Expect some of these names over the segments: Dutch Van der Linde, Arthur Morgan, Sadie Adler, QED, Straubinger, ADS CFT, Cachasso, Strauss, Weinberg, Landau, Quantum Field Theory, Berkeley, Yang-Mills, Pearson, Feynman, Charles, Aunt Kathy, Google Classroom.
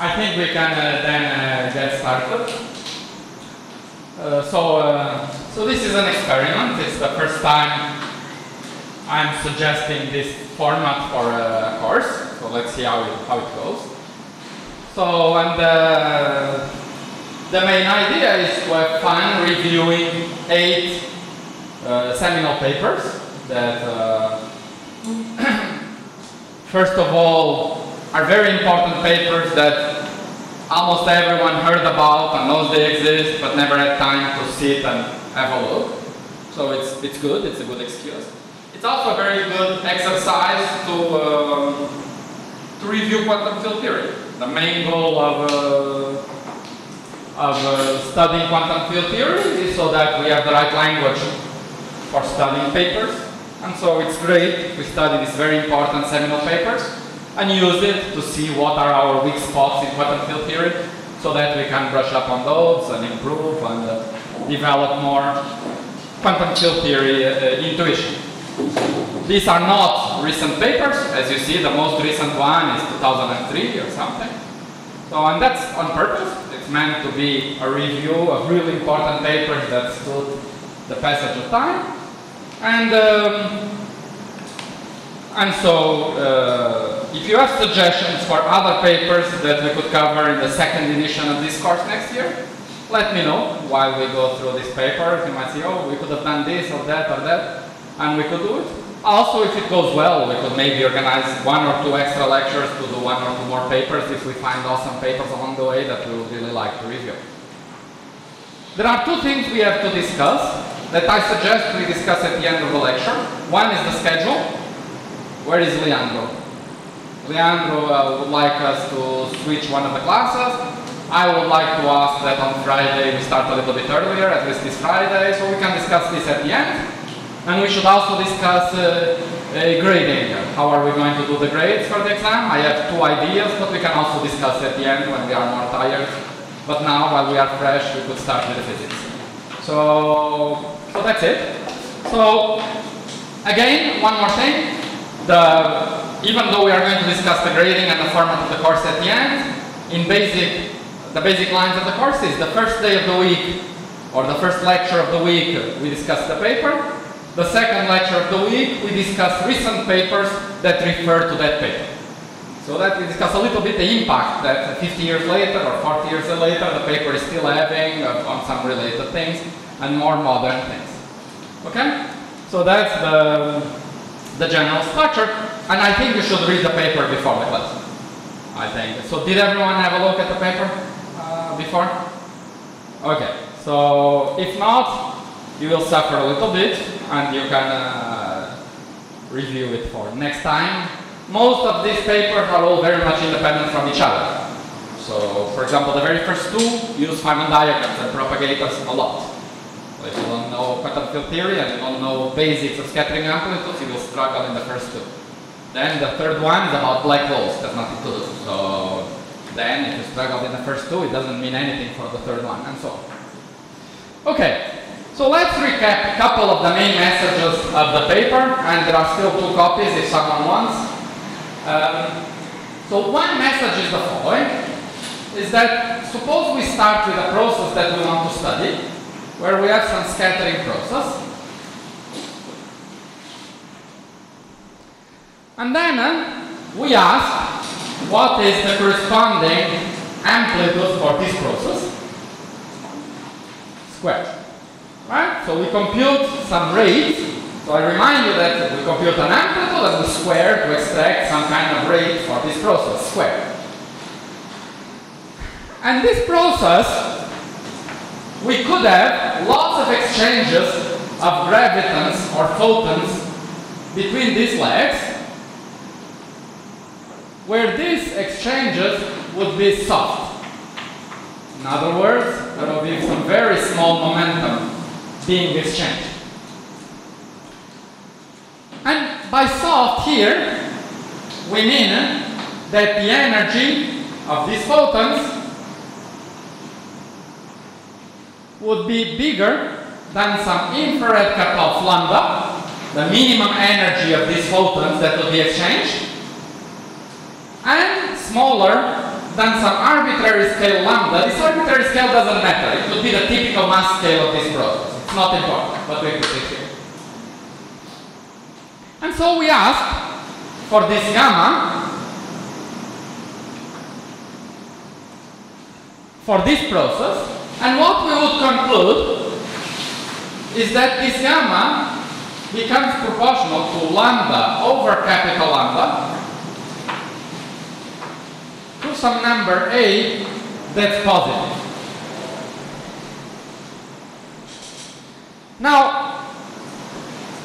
I think we can then get started. So this is an experiment. It's the first time I'm suggesting this format for a course. So let's see how it goes. So, and the main idea is to have fun reviewing 8 seminal papers that first of all are very important papers that almost everyone heard about and knows they exist but never had time to sit and have a look. So it's good, it's a good excuse. It's also a very good exercise to review quantum field theory. The main goal of studying quantum field theory is so that we have the right language for studying papers. And so it's great we study these very important seminal papers and use it to see what are our weak spots in quantum field theory so that we can brush up on those and improve and develop more quantum field theory intuition. These are not recent papers. As you see, the most recent one is 2003 or something. So, and that's on purpose. It's meant to be a review of really important papers that stood the passage of time. And so, if you have suggestions for other papers that we could cover in the second edition of this course next year, let me know while we go through these papers. You might say, oh, we could have done this or that, and we could do it. Also, if it goes well, we could maybe organize 1 or 2 extra lectures to do 1 or 2 more papers if we find awesome papers along the way that we would really like to review. There are 2 things we have to discuss that I suggest we discuss at the end of the lecture. One is the schedule. Where is Leandro? Leandro would like us to switch one of the classes. I would like to ask that on Friday we start a little bit earlier, at least this Friday, so we can discuss this at the end. And we should also discuss grading. How are we going to do the grades for the exam? I have 2 ideas, but we can also discuss at the end when we are more tired. But now, while we are fresh, we could start with the physics. So that's it. So, again, one more thing. Even though we are going to discuss the grading and the format of the course at the end, in basic, the basic lines of the course is the first day of the week, or the first lecture of the week, we discuss the paper. The second lecture of the week, we discuss recent papers that refer to that paper. So that we discuss a little bit the impact that 50 years later or 40 years later the paper is still having on some related things and more modern things. Okay? So that's the general structure, and I think you should read the paper before the class. I think. So did everyone have a look at the paper before? Okay. So if not, you will suffer a little bit, and you can review it for next time. Most of these papers are all very much independent from each other. So, for example, the very first 2 use Feynman diagrams and propagators a lot. So if you don't know quantum field theory and you don't know basics of scattering amplitudes, you will struggle in the first 2. Then the third one is about black holes. That's nothing to do. So then, if you struggle in the first 2, it doesn't mean anything for the third one, and so on. Okay. So let's recap a couple of the main messages of the paper, and there are still 2 copies if someone wants. So one message is the following, is that suppose we start with a process that we want to study, where we have some scattering process. And then we ask what is the corresponding amplitude for this process squared. Right? So we compute some rate. So I remind you that we compute an amplitude and we square to extract some kind of rate for this process, squared. And this process, we could have lots of exchanges of gravitons or photons between these legs, where these exchanges would be soft. In other words, there will be some very small momentum being exchanged. And by soft here, we mean that the energy of these photons would be bigger than some infrared cutoff lambda, the minimum energy of these photons that will be exchanged, and smaller understand some arbitrary scale lambda. This arbitrary scale doesn't matter. It would be the typical mass scale of this process. It's not important, but we put it here. And so we asked for this gamma, for this process, and what we would conclude is that this gamma becomes proportional to lambda over capital lambda to some number A that's positive. Now,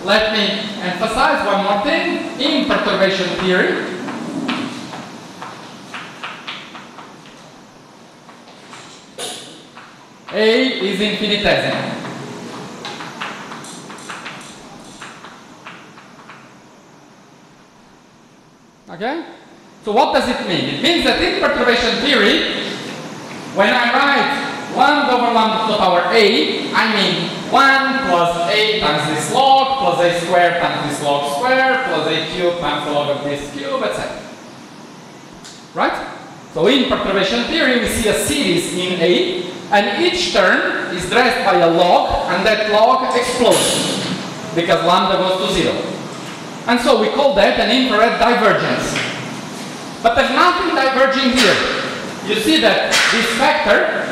let me emphasize one more thing. In perturbation theory, A is infinitesimal. Okay? So what does it mean? It means that in perturbation theory, when I write lambda over lambda to the power a, I mean 1 plus a times this log, plus a squared times this log squared, plus a cubed times the log of this cube, etc. Right? So in perturbation theory, we see a series in A, and each term is dressed by a log, and that log explodes, because lambda goes to 0. And so we call that an infrared divergence. But there's nothing diverging here. You see that this factor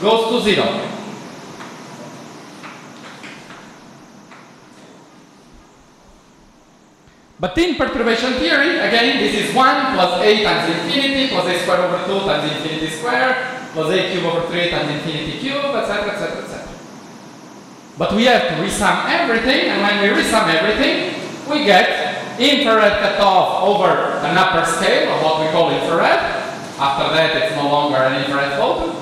goes to 0. But in perturbation theory, again, this is 1 plus a times infinity, plus a squared over 2 times infinity squared, plus a cubed over 3 times infinity cubed, etc., etc., etc. But we have to resum everything, and when we resum everything, we get infrared cutoff over an upper scale of what we call infrared. After that, it's no longer an infrared photon.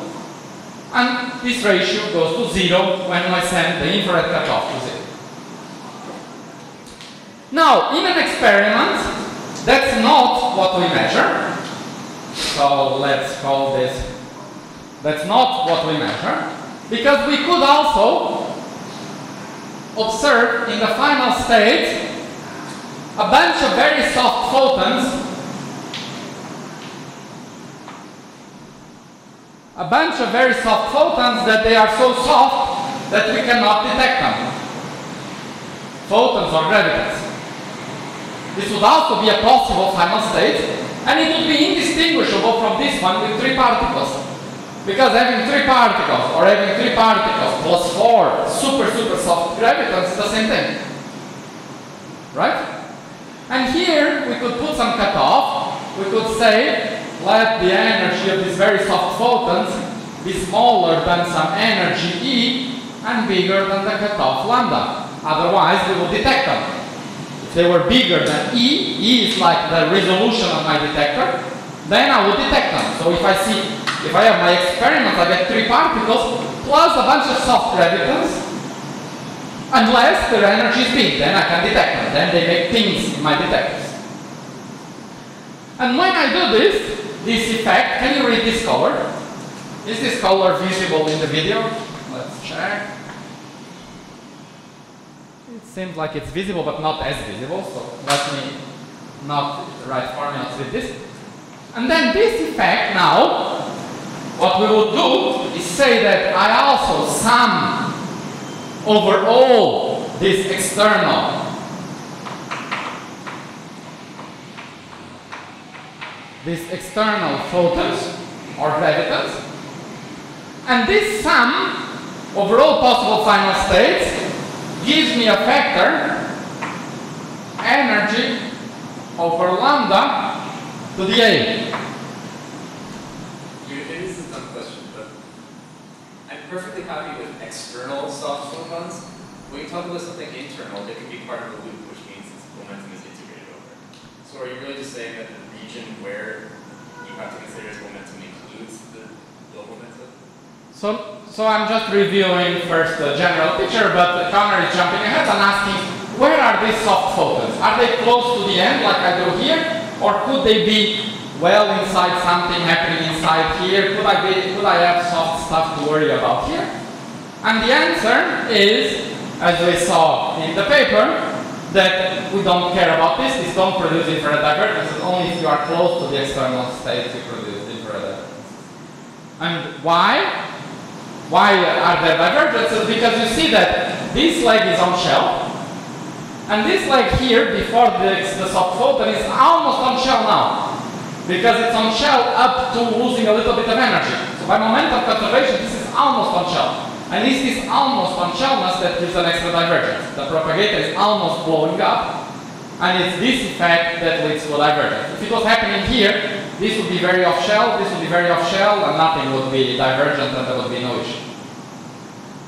And this ratio goes to 0 when we send the infrared cutoff to 0. Now, in an experiment, that's not what we measure. So let's call this, that's not what we measure, because we could also observe in the final state a bunch of very soft photons, that they are so soft that we cannot detect them. Photons or gravitons. This would also be a possible final state, and it would be indistinguishable from this one with 3 particles. Because having 3 particles, or having 3 particles plus 4 super soft gravitons is the same thing. Right? And here we could put some cutoff. We could say, let the energy of these very soft photons be smaller than some energy E and bigger than the cutoff lambda. Otherwise, we would detect them. If they were bigger than E, E is like the resolution of my detector, then I would detect them. So if I see, if I have my experiment, I get 3 particles plus a bunch of soft gravitons, unless their energy is big, then I can detect them, then they make things in my detectors. And when I do this effect, can you read this color? Is this color visible in the video? Let's check. It seems like it's visible, but not as visible, so let me not write formulas with this. And then this effect now, what we would do is say that I also sum over all these external photons or gravitons, and this sum over all possible final states gives me a factor energy over lambda to the A. Perfectly happy with external soft photons. When you talk about something internal, they can be part of the loop, which means its momentum is integrated over. So are you really just saying that the region where you have to consider its momentum includes the global momentum? So I'm just reviewing first the general picture, but Connor is jumping ahead and asking, where are these soft photons? Are they close to the end like I do here? Or could they be well inside something happening inside here? Could I have soft stuff to worry about here? And the answer is, as we saw in the paper, that we don't care about this. These don't produce infrared divergences. Only if you are close to the external state you produce infrared divergences. And why? Why are there divergences? Because you see that this leg is on shell, and this leg here before the soft photon is almost on shell now, because it's on shell up to losing a little bit of energy. So by momentum conservation, this is almost on shell. And it's this almost on shellness that gives an extra divergence. The propagator is almost blowing up, and it's this effect that leads to a divergence. If it was happening here, this would be very off shell, this would be very off shell, and nothing would be divergent, and there would be no issue.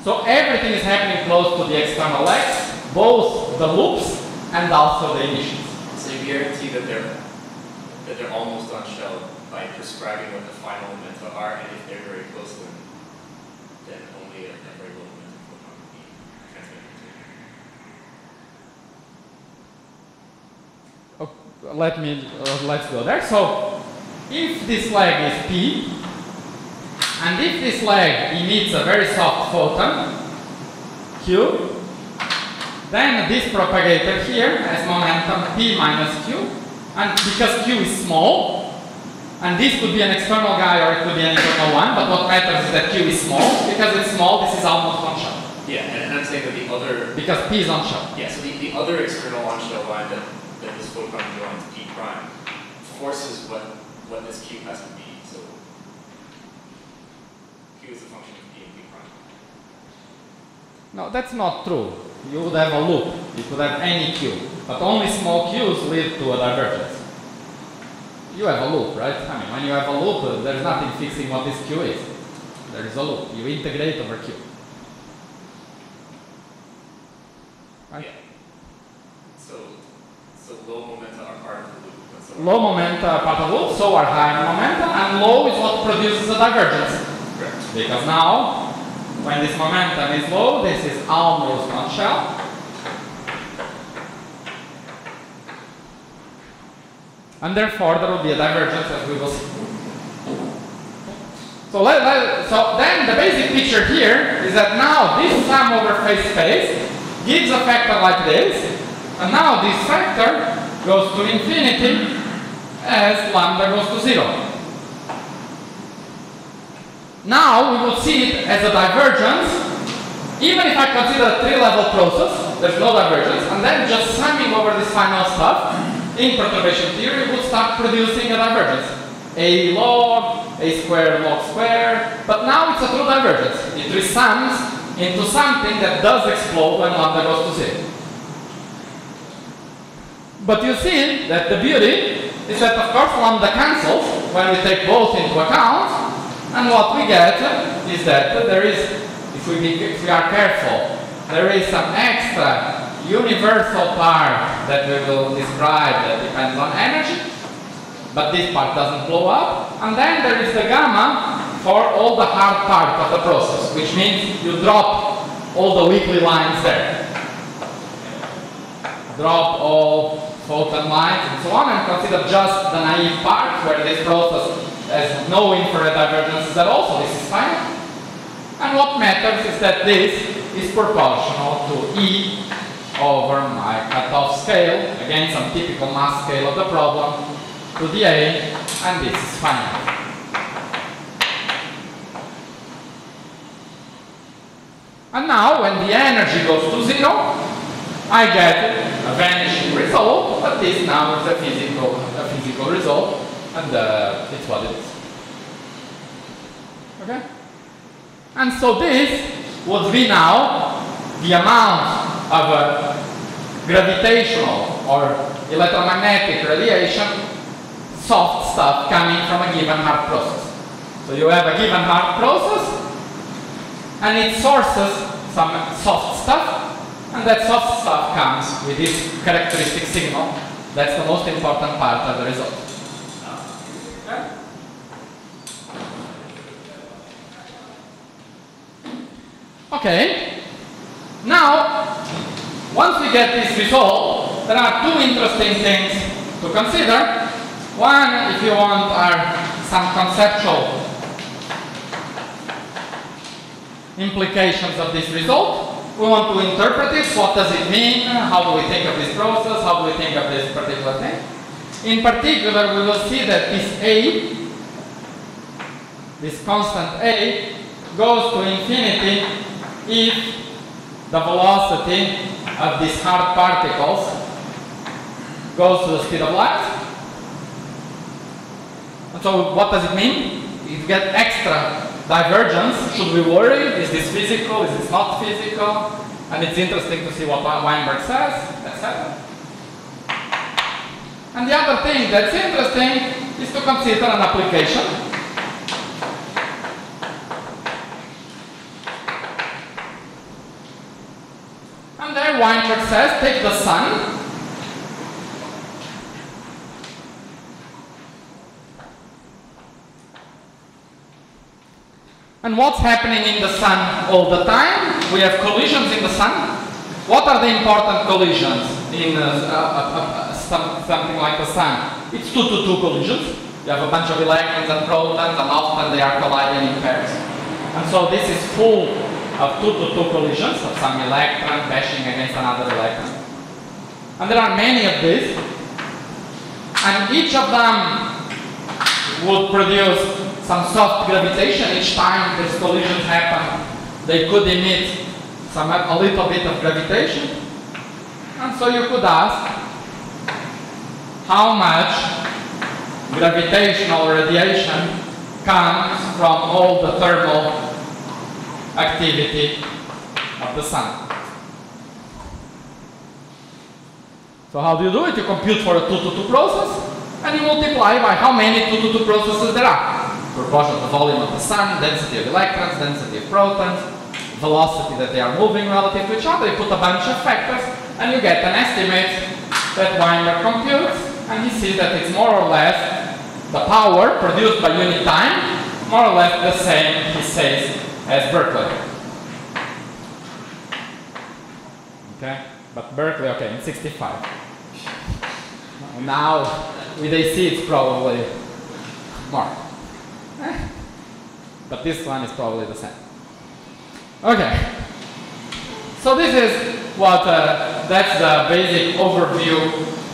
So everything is happening close to the external legs, both the loops and also the emissions. So you guarantee that they're almost on shell by prescribing what the final momenta are, and if they're very close to them, then only a very low momentum will not be transmitted to you. Oh, let's go there. So, if this leg is P, and if this leg emits a very soft photon, Q, then this propagator here has momentum P minus Q, and because Q is small, and this could be an external guy or it could be an internal one, but what matters is that Q is small. Because it's small, this is almost on shell. Yeah, and I'm saying that the other... Because P is on shell. Yeah, so the other external on shell line that this photon joins, P prime, forces what this Q has to be. So Q is a function of P and P prime. No, that's not true. You would have a loop. You could have any Q. But only small Qs lead to a divergence. You have a loop, right? I mean, when you have a loop, there's nothing fixing what this Q is. There is a loop. You integrate over Q. Right? Yeah. So low momenta are part of the loop. So low momenta are part of the loop, so are high momenta, and low is what produces a divergence. Correct. Because now, when this momentum is low, this is almost on shell. And therefore, there will be a divergence as we will see. So, so then the basic picture here is that now this sum over phase space gives a factor like this, and now this factor goes to infinity as lambda goes to zero. Now we will see it as a divergence, even if I consider a three-level process, there's no divergence, and then just summing over this final stuff. In perturbation theory, would start producing a divergence. A log, a square log square, but now it's a true divergence. It resums into something that does explode when lambda goes to zero. But you see that the beauty is that, of course, lambda cancels when we take both into account, and what we get is that there is, if we are careful, there is some extra universal part that we will describe that depends on energy, but this part doesn't blow up. And then there is the gamma for all the hard part of the process, which means you drop all the weakly lines there. Drop all photon lines and so on, and consider just the naive part where this process has no infrared divergences at all, so this is fine. And what matters is that this is proportional to E over my cutoff scale, again some typical mass scale of the problem, to the A, and this is final. And now when the energy goes to zero, I get a vanishing result, but this now is a physical result, and it's what it is. Okay? And so this would be now the amount of gravitational or electromagnetic radiation, soft stuff coming from a given hard process. So you have a given hard process, and it sources some soft stuff, and that soft stuff comes with this characteristic signal. That's the most important part of the result. Okay. Okay. Now, once we get this result, there are two interesting things to consider. One, if you want, are some conceptual implications of this result. We want to interpret it. What does it mean? How do we think of this process? How do we think of this particular thing? In particular, we will see that this A, this constant A, goes to infinity if the velocity of these hard particles goes to the speed of light. And so what does it mean? You get extra divergence. Should we worry? Is this physical? Is this not physical? And it's interesting to see what Weinberg says, etc. And the other thing that's interesting is to consider an application. And there Weinberg says, take the sun. And what's happening in the sun all the time? We have collisions in the sun. What are the important collisions in something like the sun? It's 2-to-2 collisions. You have a bunch of electrons and protons, and often they are colliding in pairs. And so this is full of 2-to-2 collisions of some electron bashing against another electron. And there are many of these. And each of them would produce some soft gravitation. Each time these collisions happen, they could emit a little bit of gravitation. And so you could ask, how much gravitational radiation comes from all the thermal activity of the sun? So how do you do it? You compute for a 2-to-2 process, and you multiply by how many 2-to-2 processes there are. Proportion of the volume of the sun, density of electrons, density of protons, velocity that they are moving relative to each other. You put a bunch of factors and you get an estimate that Weinberg computes, and he sees that it's more or less the power produced by unit time, more or less the same, he says, as Berkeley. Okay, but Berkeley, okay, in 65. Now with AC it's probably more. But this one is probably the same. Okay. So this is what, that's the basic overview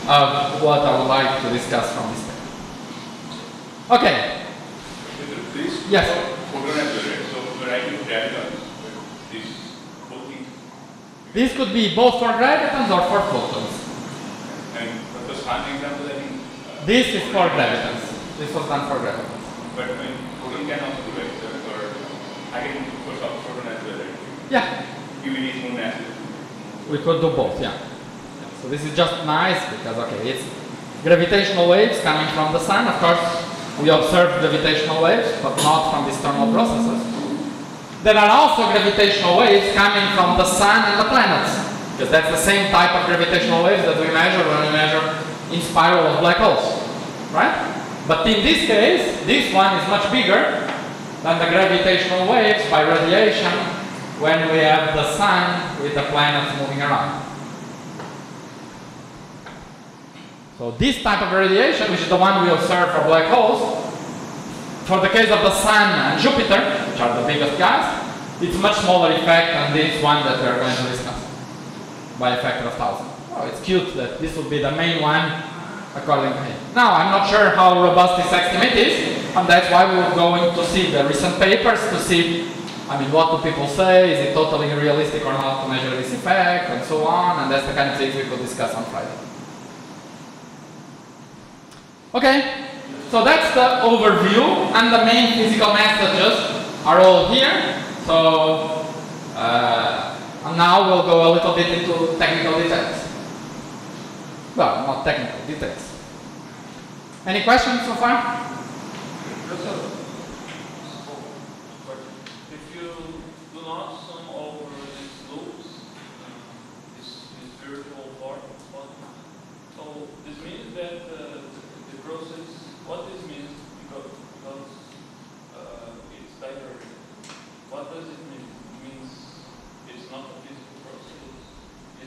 of what I would like to discuss from this paper. Okay. This yes. This could be both for gravitons or for photons. And for the sun example, I think. This is for gravitons. This was done for gravitons. But I mean, photon can also do it, or I can do photon as well, right? Yeah. You will need moon as well. We could do both, yeah. So this is just nice because, okay, it's gravitational waves coming from the sun. Of course, we observe gravitational waves, but not from these thermal processes. There are also gravitational waves coming from the sun and the planets, because that's the same type of gravitational waves that we measure when we measure in spiral of black holes, right? But in this case, this one is much bigger than the gravitational waves by radiation when we have the sun with the planets moving around. So this type of radiation, which is the one we observe for black holes, for the case of the sun and Jupiter, which are the biggest gas, it's a much smaller effect than this one that we are going to discuss by a factor of 1,000. Oh, it's cute that this would be the main one according to him. Now, I'm not sure how robust this estimate is, and that's why we're going to see the recent papers to see, I mean, what do people say, is it totally realistic or not to measure this effect, and so on, and that's the kind of things we could discuss on Friday. Okay, so that's the overview, and the main physical messages are all here, so and now we'll go a little bit into technical details. Well, not technical details. Any questions so far? Yes, sir. So, but if you do not sum over these loops, this virtual part, so this means that the process, what this means, because it's divergent. What does it mean? It means it's not a physical process.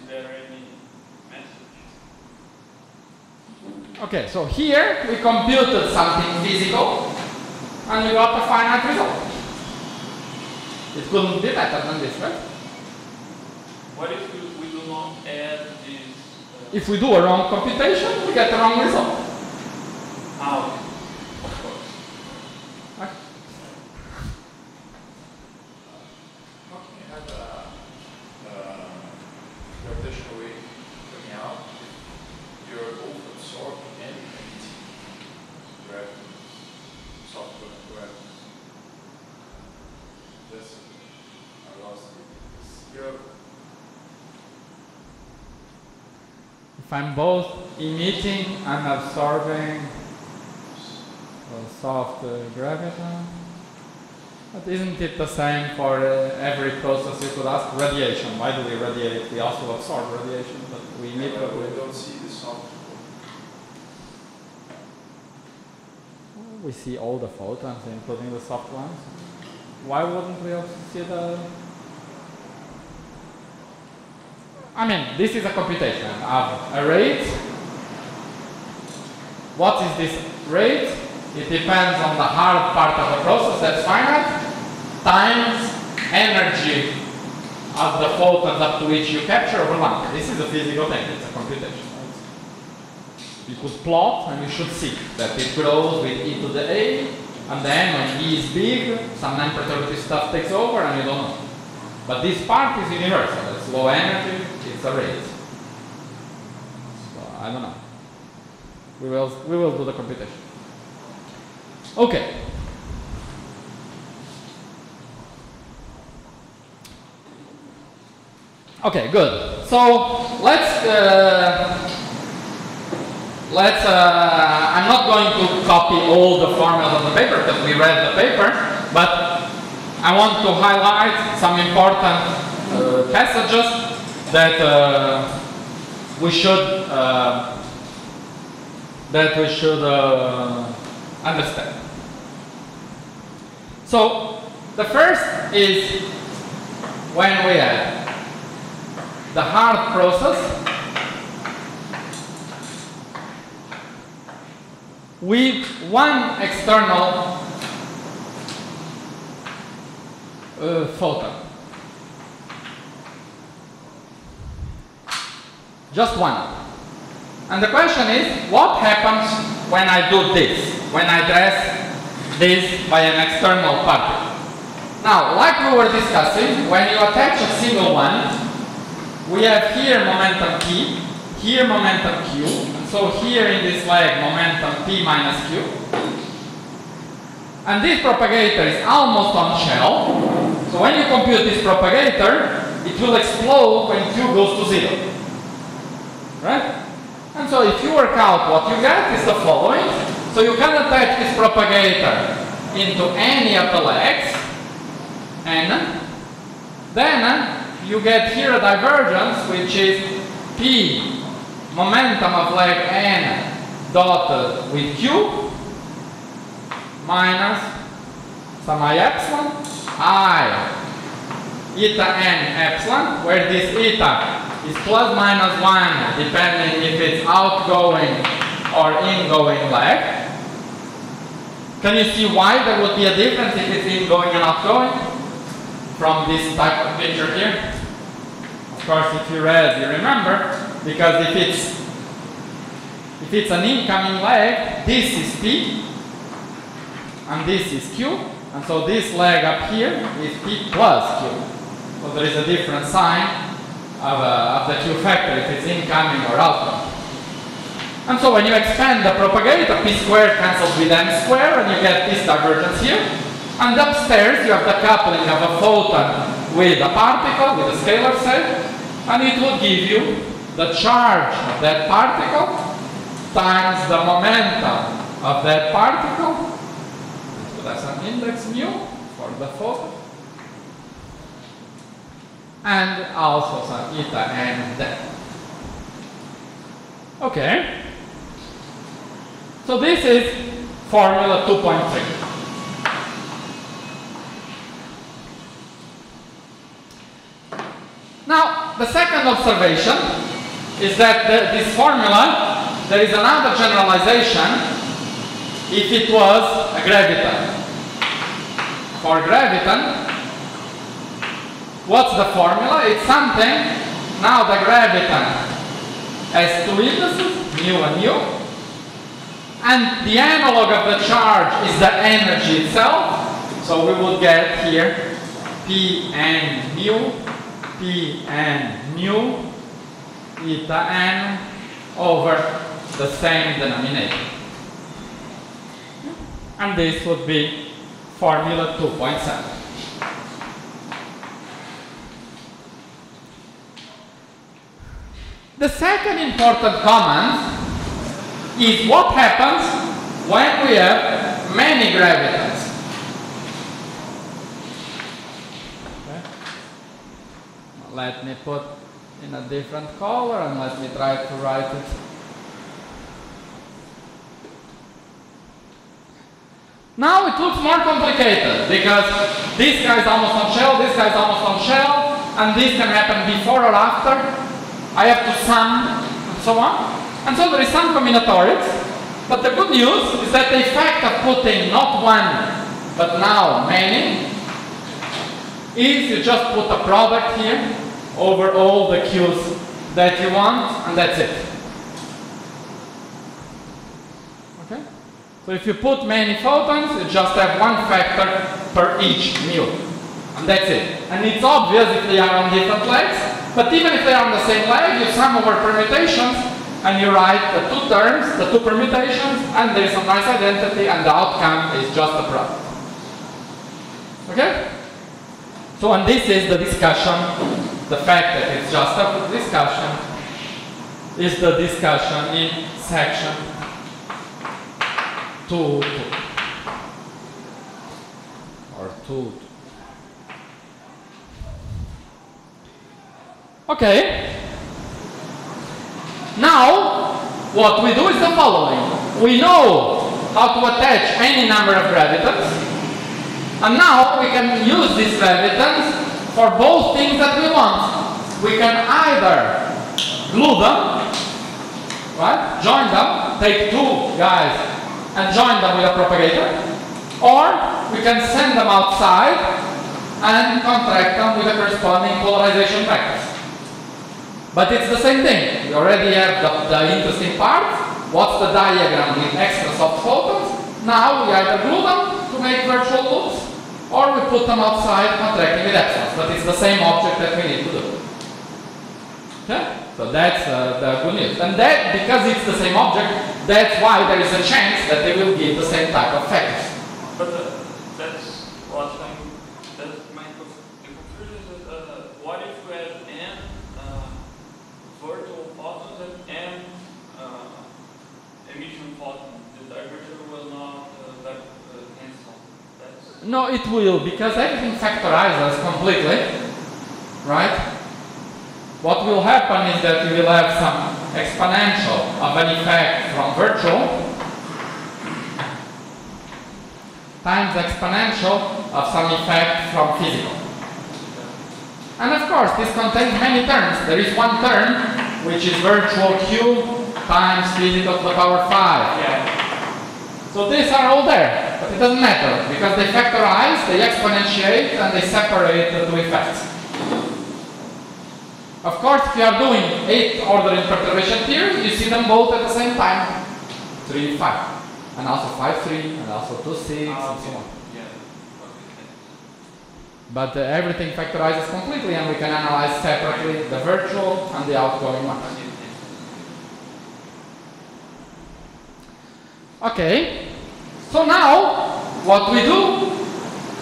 Is there any message? Okay, so here we computed something physical and we got a finite result. It couldn't be better than this, right? What if we do not add this? If we do a wrong computation, we get a wrong result. Out. Of course. Okay. Okay, I have a rotational wave coming out. You're both absorbing and emitting gravity, software gravity. That's I lost it. You're if I'm both emitting and absorbing soft gravity, but isn't it the same for every process? You could ask radiation. Why do we radiate? We also absorb radiation, but we emit. Yeah, but we don't see the soft. We see all the photons, including the soft ones. Why wouldn't we also see the? I mean, this is a computation. I have a rate. What is this rate? It depends on the hard part of the process, that's finite, times energy of the photons up to which you capture over lambda. This is a physical thing, it's a computation. You could plot and you should see that it grows with e to the a, and then when e is big, some non-perturbative stuff takes over and you don't know. But this part is universal, it's low energy. Rates. So I don't know. We will do the computation. Okay. Okay, good. So let's I'm not going to copy all the formulas of the paper because we read the paper, but I want to highlight some important passages that we should understand. So the first is when we add the hard process, with one external photon. Just one. And the question is, what happens when I do this? When I dress this by an external particle? Now, like we were discussing, when you attach a single one, we have here momentum P, here momentum Q, and so here in this leg momentum P minus Q. And this propagator is almost on shell, so when you compute this propagator, it will explode when Q goes to zero. Right? And so if you work out what you get is the following. So you can attach this propagator into any of the legs, and then you get here a divergence which is P momentum of leg N dot with Q minus some I epsilon I eta N epsilon, where this eta is plus minus 1 depending if it's outgoing or ingoing leg. Can you see why there would be a difference if it's ingoing and outgoing from this type of picture here? Of course, if you read, you remember, because if it's an incoming leg, this is P and this is Q, and so this leg up here is P plus Q. So there is a different sign of the Q factor, if it's incoming or outgoing. And so when you expand the propagator, P squared cancels with M squared, and you get this divergence here. And upstairs, you have the coupling of a photon with a particle, with a scalar set, and it will give you the charge of that particle times the momentum of that particle. It will have some index mu for the photon, and also some eta and delta. Okay. So this is formula 2.3. Now, the second observation is that this formula, there is another generalization if it was a graviton. For graviton, what's the formula? It's something Now the graviton has two indices, mu and nu, and the analog of the charge is the energy itself. So we would get here P n nu, eta n over the same denominator. And this would be formula 2.7. The second important comment is what happens when we have many gravitons. Okay. Let me put in a different color and let me try to write it. Now it looks more complicated because this guy is almost on shell, this guy is almost on shell, and this can happen before or after. I have to sum and so on. And so there is some combinatorics, but the good news is that the effect of putting not one, but now many, is you just put a product here over all the Q's that you want, and that's it. Okay? So if you put many photons, you just have one factor per each mu, and that's it. And it's obvious if they are on different legs, but even if they are on the same leg, you sum over permutations and you write the two terms, the two permutations, and there is a nice identity and the outcome is just a product. Okay? So, and this is the discussion, the fact that it's just a discussion is the discussion in section 2.2. Okay. Now, what we do is the following. We know how to attach any number of gravitons, and now we can use these gravitons for both things that we want. We can either glue them, right? Join them, take two guys and join them with a propagator, or we can send them outside and contract them with the corresponding polarization vectors. But it's the same thing. We already have the interesting part. What's the diagram with extra soft photons? Now we either glue them to make virtual loops, or we put them outside contracting with epsilons. But it's the same object that we need to do. Okay? So that's the good news. And that, because it's the same object, that's why there is a chance that they will give the same type of factors. But that's what I'm No, it will, because everything factorizes completely, right? What will happen is that you will have some exponential of an effect from virtual times exponential of some effect from physical. And of course, this contains many terms. There is one term, which is virtual Q times physical to the power 5. Yeah. So these are all there. But it doesn't matter, because they factorize, they exponentiate, and they separate the two effects. Of course, if you are doing 8th order in perturbation theory, you see them both at the same time. 3, 5. And also 5, 3, and also 2, 6, and so on. Yeah. But everything factorizes completely, and we can analyze separately the virtual and the outgoing one. Okay. So now, what we do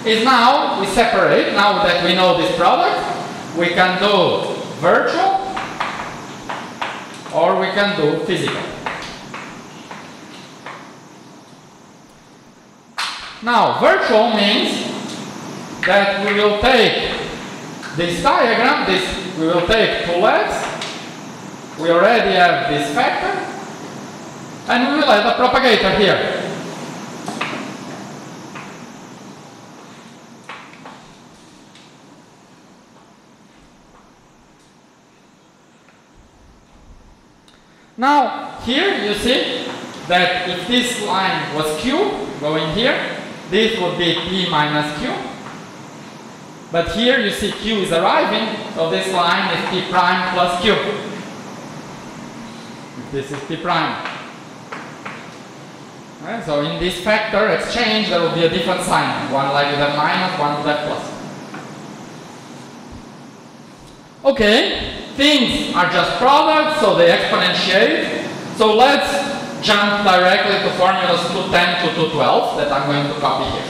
is now we separate, now that we know this product, we can do virtual or we can do physical. Now, virtual means that we will take this diagram, we will take two legs, we already have this factor, and we will add a propagator here. Now, here you see that if this line was Q, going here, this would be P minus Q. But here you see Q is arriving, so this line is P prime plus Q. This is P prime. Right, so in this factor exchange, there will be a different sign. One leg is a minus, one is a plus. Okay, things are just products, so they exponentiate. So let's jump directly to formulas 210 to 212 that I'm going to copy here.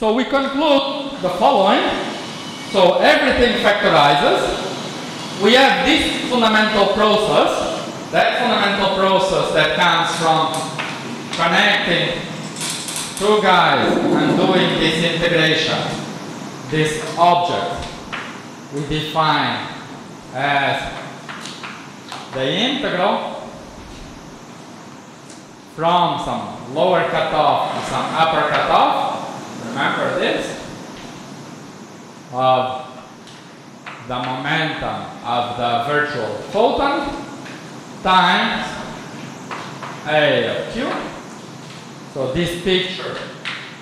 So we conclude the following. So everything factorizes. We have this fundamental process. That fundamental process that comes from connecting two guys and doing this integration. This object we define as the integral from some lower cutoff to some upper cutoff. Remember this, of the momentum of the virtual photon times A of Q. So this picture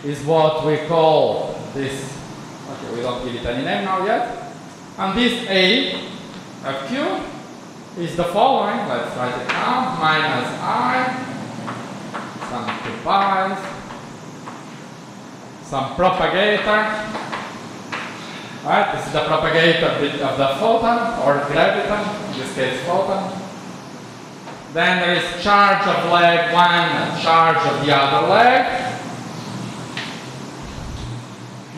is what we call this, okay, we don't give it any name now yet. And this A of Q is the following, let's write it down, minus I, some 2 pi's, some propagator, right? This is the propagator of the photon or graviton, in this case photon. Then there is charge of leg one and charge of the other leg.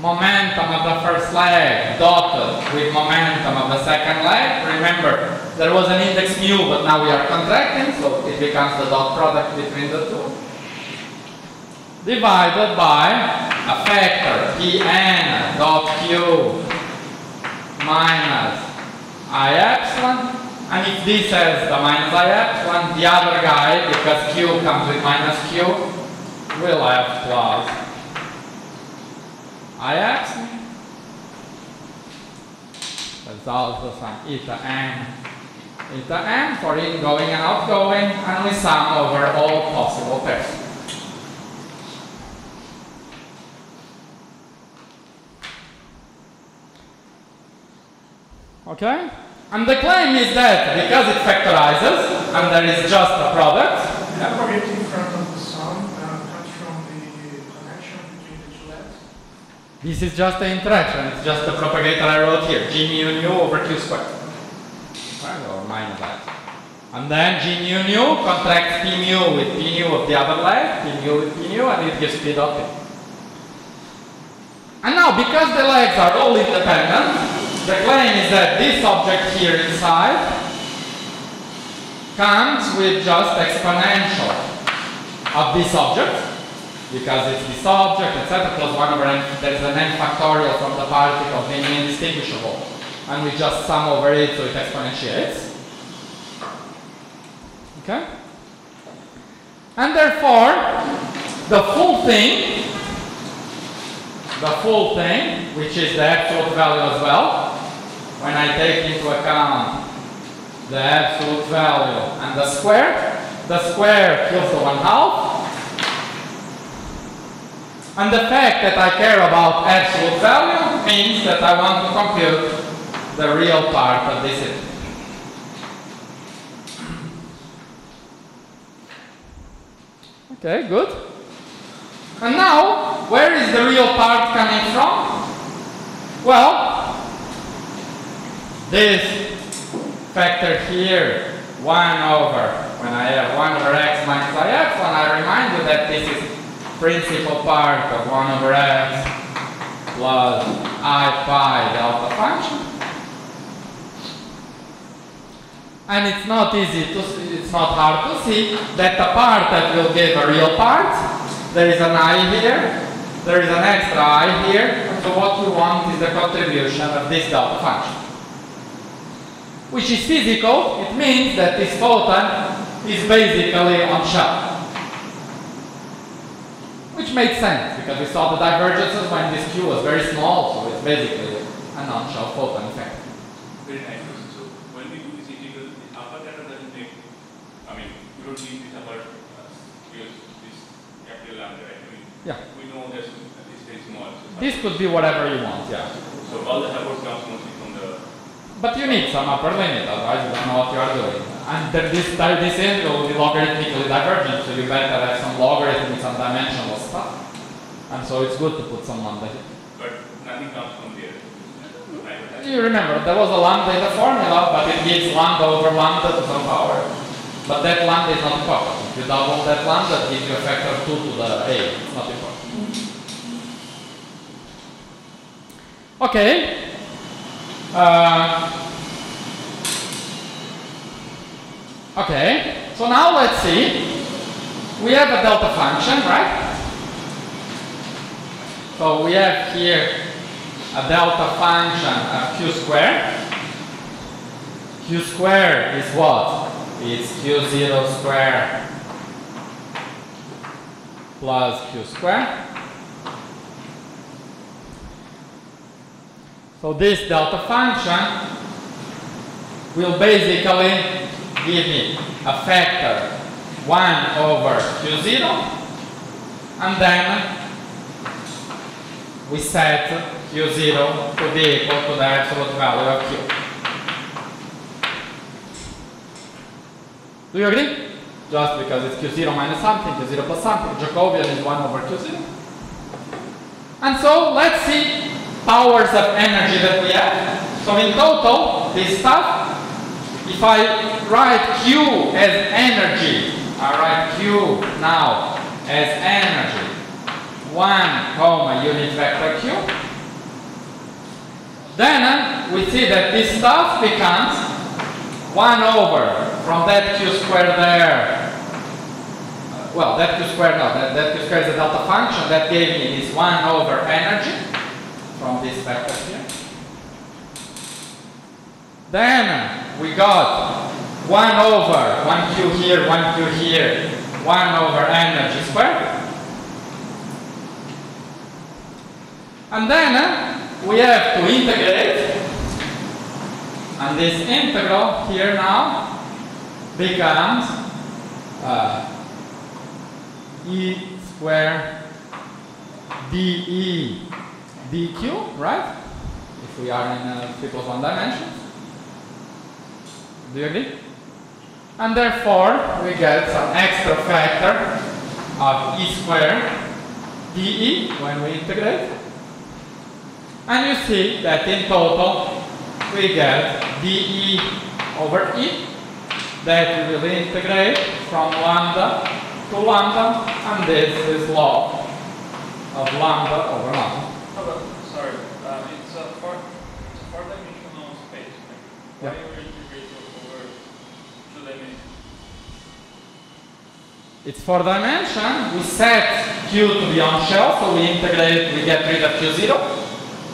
Momentum of the first leg dotted with momentum of the second leg. Remember, there was an index mu, but now we are contracting, so it becomes the dot product between the two. Divided by a factor Pn dot Q minus I epsilon, and if this has the minus I epsilon, the other guy, because Q comes with minus Q, will have plus I epsilon. That's also some eta n for ingoing and outgoing, and we sum over all possible pairs. Okay? And the claim is that because it factorizes and there is just a product. The propagating front of the sum comes from the connection between the two legs. This is just the interaction, it's just the propagator I wrote here, G mu nu over Q squared. Or minus that. And then G mu nu contracts P mu with P nu of the other leg, P mu with P nu, and it gives P dot P. And now, because the legs are all independent, the claim is that this object here inside comes with just exponential of this object, because it's this object, etc., plus 1 over n, there is an n factorial from the particle being indistinguishable, and we just sum over it so it exponentiates. Okay? And therefore, the full thing, which is the absolute value as well, when I take into account the absolute value and the square kills the 1/2. And the fact that I care about absolute value means that I want to compute the real part of this integral. Okay, good. And now, where is the real part coming from? Well, this factor here, 1 over, when I have 1 over x minus I epsilon, I remind you that this is principal part of 1 over x plus I pi delta function. And it's not easy to see, it's not hard to see that the part that will give a real part, there is an I here, there is an extra I here, so what you want is the contribution of this delta function. which is physical. It means that this photon is basically unsharp, which makes sense because we saw the divergences when this Q was very small, so it's basically an unsharp photon effect. Very nice. So when we do this integral, the upper term doesn't make, I mean, you don't need this upper, this capital lambda, right? I mean, yeah. We know that this is very small. So this could be whatever you want, yeah. So all the support comes mostly from the... But you need some upper limit, otherwise you don't know what you are doing. And this angle will be logarithmically divergent, so you better have some logarithm with some dimensional stuff. And so it's good to put some lambda here. But nothing comes from there. You remember, there was a lambda in the formula, but it gives lambda over lambda to some power. But that lambda is not important. If you double that lambda, it gives you a factor of 2 to the a. It's not important. Okay. So now let's see. We have a delta function, right? So we have here a delta function of q squared. Q squared is what? It's q0 squared plus q squared. So this delta function will basically give me a factor 1 over q0, and then we set Q0 to be equal to the absolute value of Q. Do you agree? Just because it's Q0 minus something, Q0 plus something, Jacobian is 1 over Q0. And so let's see powers of energy that we have. So in total, this stuff, if I write Q as energy, I write Q now as energy, 1, unit vector Q. Then we see that this stuff becomes 1 over from that q squared there. Well, that q squared, no, that q squared is a delta function that gave me this 1 over energy from this vector here. Then we got 1 over 1q here, 1q here, 1 over energy squared. And then we have to integrate, and this integral here now becomes e square dE dq, right? If we are in people one dimension. Do you agree? And therefore we get some extra factor of e square dE when we integrate. And you see that in total we get dE over E that we will integrate from lambda to lambda, and this is log of lambda over lambda. Sorry, it's a four-dimensional space. Why you integrate over 2 dimensions? It's 4 dimensions. We set Q to be on shell, so we integrate, we get rid of Q0.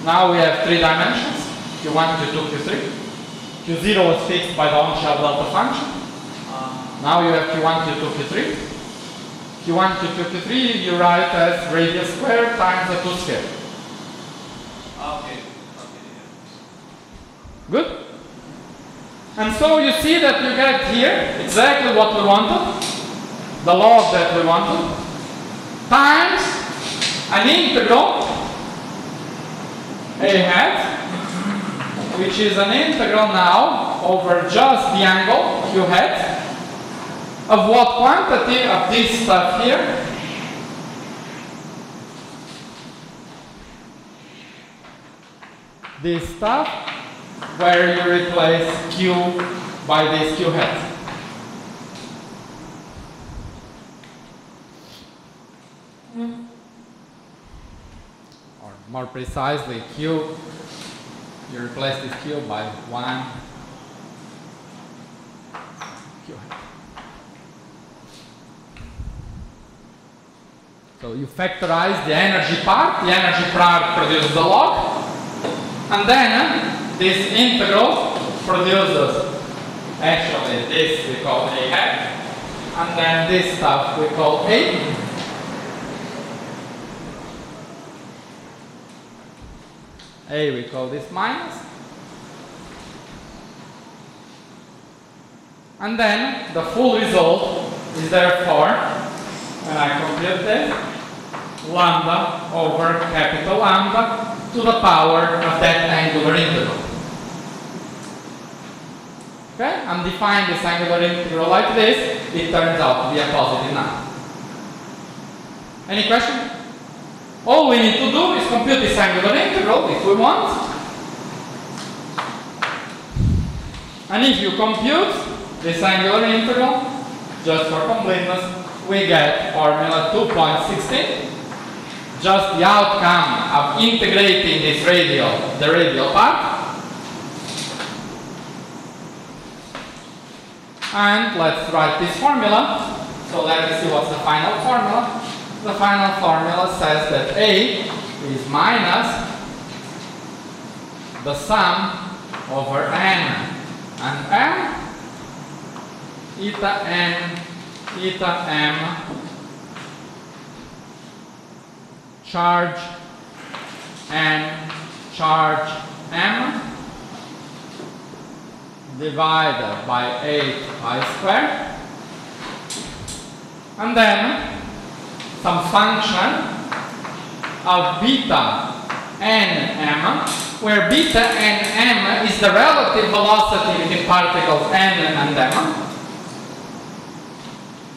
Now we have 3 dimensions, Q1, Q2, Q3. Q0 was fixed by the on-shell delta function. Now you have Q1, Q2, Q3. Q1, Q2, Q3 you write as radius squared times the 2 squared. Okay. Good? And so you see that you get here exactly what we wanted, the log that we wanted, times an integral a hat, which is an integral now over just the angle q hat of what quantity of this stuff here? This stuff where you replace q by this q hat. More precisely, Q, you replace this Q by 1 Q hat. So you factorize the energy part. The energy part produces a log. And then this integral produces actually this we call A hat, and then this stuff we call A. A we call this minus. And then the full result is therefore, when I compute this, lambda over capital lambda to the power of that angular integral. Okay? I'm defining this angular integral like this. It turns out to be a positive number. Any question? All we need to do is compute this angular integral if we want. And if you compute this angular integral, just for completeness, we get formula 2.16. Just the outcome of integrating this radial, the radial part. And let's write this formula. So let me see what's the final formula. The final formula says that A is minus the sum over n and m, eta n, eta m, charge n, charge m, divided by 8 pi squared, and then some function of beta n m, where beta n m is the relative velocity between particles n and m,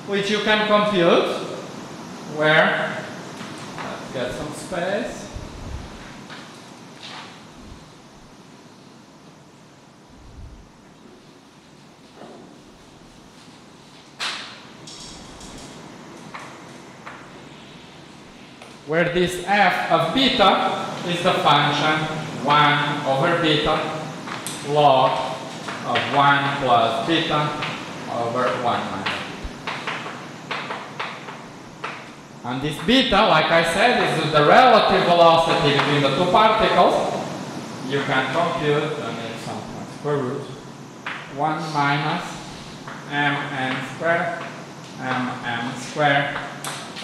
which you can compute, where, let's get some space, where this f of beta is the function 1 over beta log of 1 plus beta over 1 minus. And this beta, like I said, is the relative velocity between the two particles. You can compute, I mean, something square root 1 minus mn squared, mm squared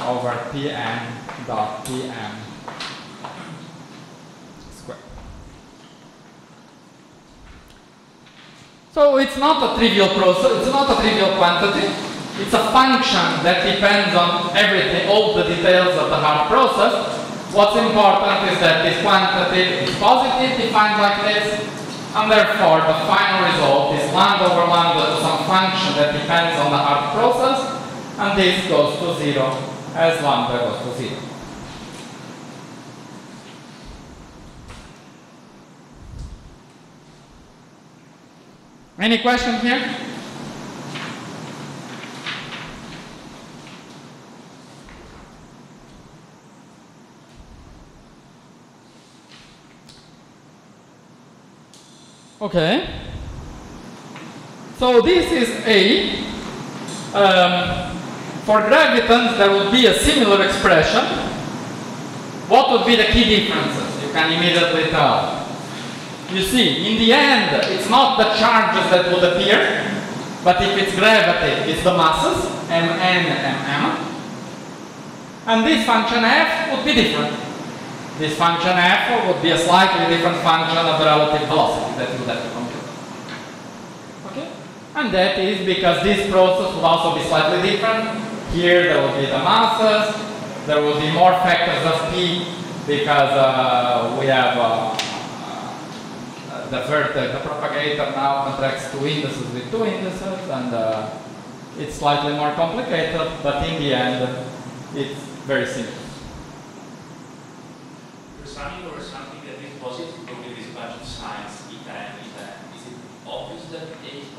over pn dot pm squared. So it's not a trivial process. It's not a trivial quantity. It's a function that depends on everything, all the details of the hard process. What's important is that this quantity is positive, defined like this, and therefore the final result is lambda over lambda to some function that depends on the hard process, and this goes to 0 as lambda goes to 0. Any question here? Okay, so this is A. For gravitons, there would be a similar expression. What would be the key differences? You can immediately tell. You see, in the end, it's not the charges that would appear, but if it's gravity, it's the masses, mn, mm. And this function f would be different. This function f would be a slightly different function of the relative velocity that you would have to compute. Okay? And that is because this process would also be slightly different. Here there will be the masses, there will be more factors of p because we have the vertex, the propagator now contracts two indices with two indices, and it's slightly more complicated, but in the end it's very simple. Summing over something that is positive, only this bunch of signs, eta and eta. Is it obvious that A is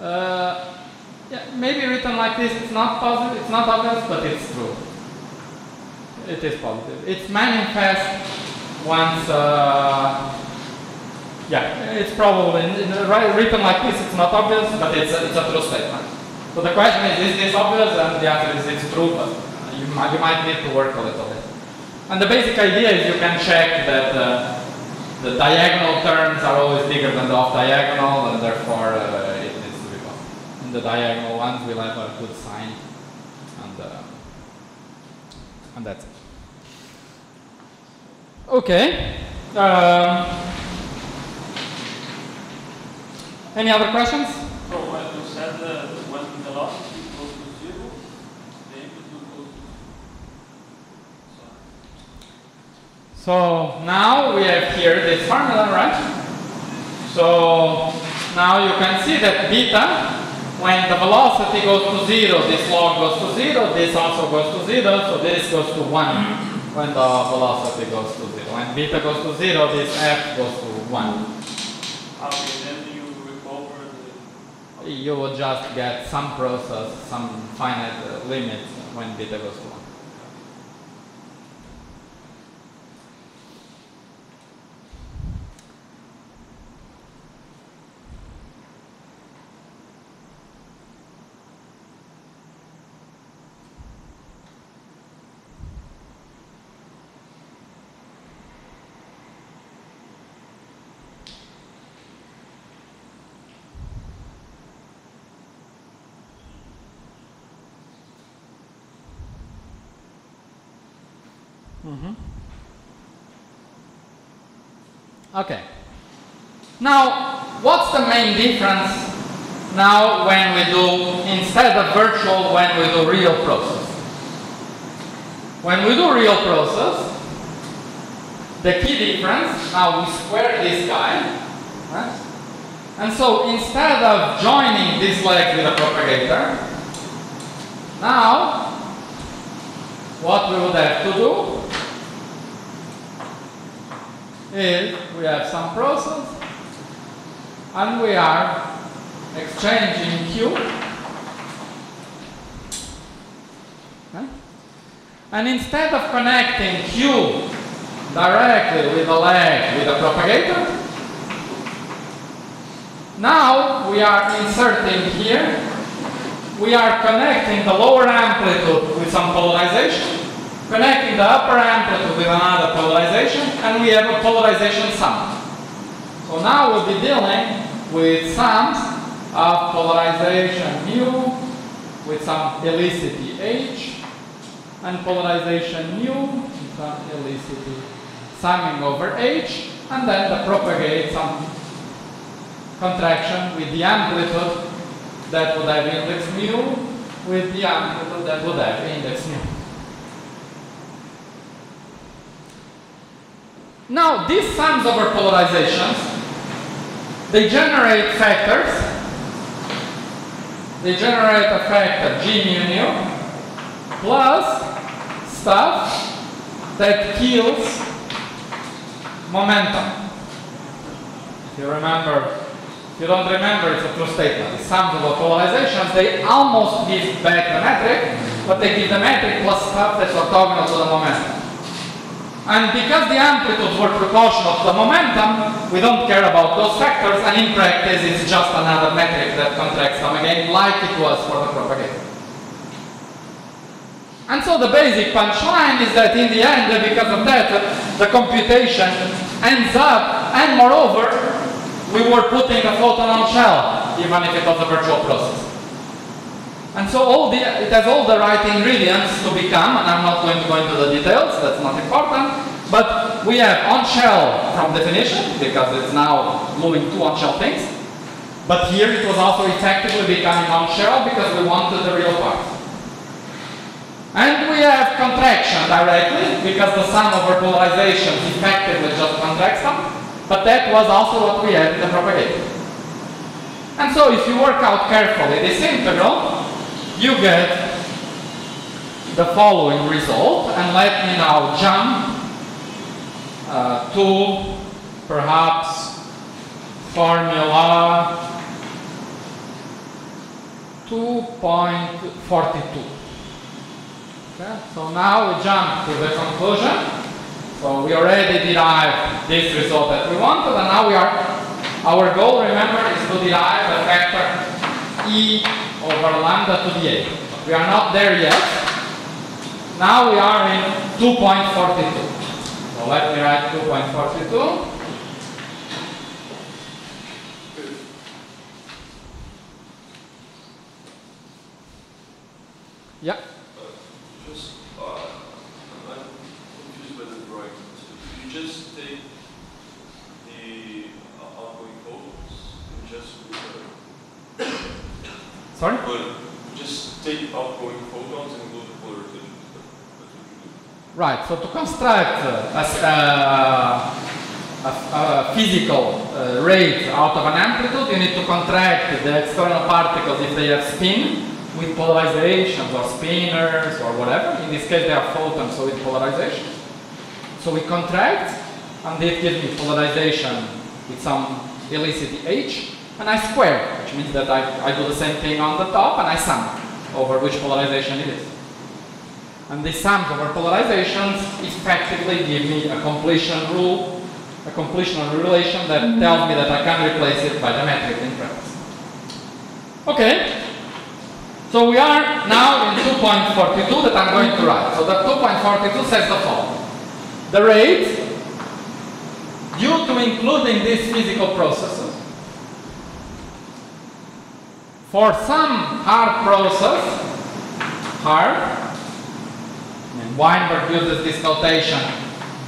positive? Yeah, maybe written like this, it's not positive, it's not obvious, but it's true. It is positive. It's manifest once, yeah, it's probably written like this, it's not obvious, but it's a true statement. So the question is this obvious? And the answer is it's true, but you might need to work a little bit. And the basic idea is you can check that the diagonal terms are always bigger than the off-diagonal, and therefore it needs to be positive. In the diagonal ones, we'll have a good sign, and that's it. Okay. Any other questions? So when you said when the velocity goes to zero, the amplitude goes to zero. So now we have here this formula, right? So now you can see that beta, when the velocity goes to zero, this log goes to zero, this also goes to zero, so this goes to one. When the velocity goes to zero. When beta goes to zero, this f goes to one. Okay, then you recover the... You will just get some process, some finite limit when beta goes to one. Okay. Now, what's the main difference now when we do, instead of virtual, when we do real process? When we do real process, the key difference, now we square this guy, right? And so instead of joining this leg with a propagator, now what we would have to do is we have some process and we are exchanging Q, okay? And instead of connecting Q directly with a leg with a propagator, now we are inserting here, we are connecting the lower amplitude with some polarization, connecting the upper amplitude with another polarization, and we have a polarization sum. So now we'll be dealing with sums of polarization mu with some elicity h, and polarization mu with some elicity summing over h, and then the propagate some contraction with the amplitude that would have index mu with the amplitude that would have index mu. Now, these sums over polarizations, they generate factors. They generate a factor G mu nu plus stuff that kills momentum. If you remember, if you don't remember, it's a true statement. The sums over polarizations, they almost give back the metric, but they give the metric plus stuff that's orthogonal to the momentum. And because the amplitudes were proportional to the momentum, we don't care about those factors, and in practice it's just another metric that contracts them again, like it was for the propagator. And so the basic punchline is that in the end, because of that, the computation ends up, and moreover, we were putting a photon on shell, even if it was a virtual process. And so it has all the right ingredients to become, and I'm not going to go into the details, that's not important, but we have on-shell from definition, because it's now moving to on-shell things, but here it was also effectively becoming on-shell because we wanted the real part. And we have contraction directly, because the sum over polarizations effectively just contracts them, but that was also what we had in the propagator. And so if you work out carefully this integral, you get the following result, and let me now jump to perhaps formula 2.42. Okay? So now we jump to the conclusion. So we already derived this result that we wanted, and now we are, our goal, remember, is to derive a factor E over lambda to the A. We are not there yet. Now we are in 2.42. So let me write 2.42. Yeah? I'm confused by the drawing. So you just take the outgoing photons and just glue them. Sorry? Well, just take outgoing photons and glue the polar to them. Right, so to construct a physical rate out of an amplitude, you need to contract the external particles if they have spin with polarizations or spinners or whatever. In this case, they are photons, so with polarization. So we contract, and it gives me polarization with some elicit H, and I square, which means that I do the same thing on the top and I sum over which polarization it is. And these sums over polarizations effectively give me a completion rule, a completion relation that tells me that I can replace it by the metric in practice. Okay, so we are now in 2.42 that I'm going to write. So that 2.42 says the following. The rate, due to including these physical processes, for some hard process, and Weinberg uses this notation,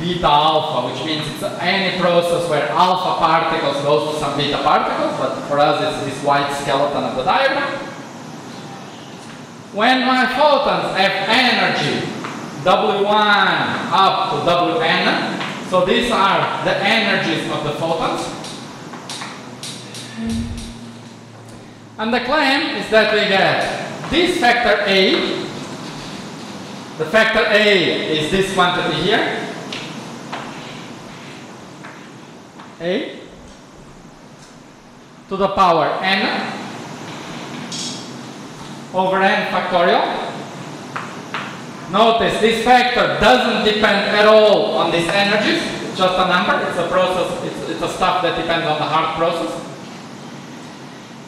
beta alpha, which means it's any process where alpha particles goes to some beta particles, but for us it's this white skeleton of the diagram. When my photons have energy W1 up to Wn, so these are the energies of the photons. And the claim is that we get this factor A. The factor A is this quantity here. A to the power n over n factorial. Notice this factor doesn't depend at all on these energies, it's just a number, it's a process, it's a stuff that depends on the hard process.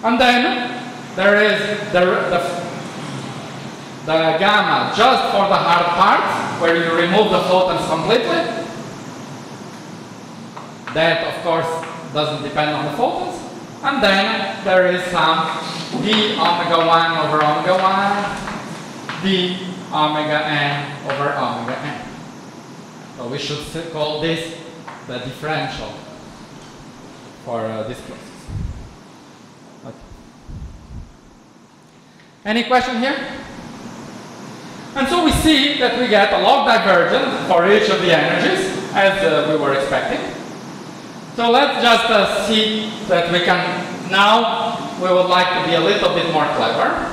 And then there is the gamma just for the hard part, where you remove the photons completely. That, of course, doesn't depend on the photons. And then there is some d omega 1 over omega 1, d omega n over omega n. So we should call this the differential for this process. Okay. Any question here? And so we see that we get a log divergence for each of the energies, as we were expecting. So let's just see that we can, now we would like to be a little bit more clever.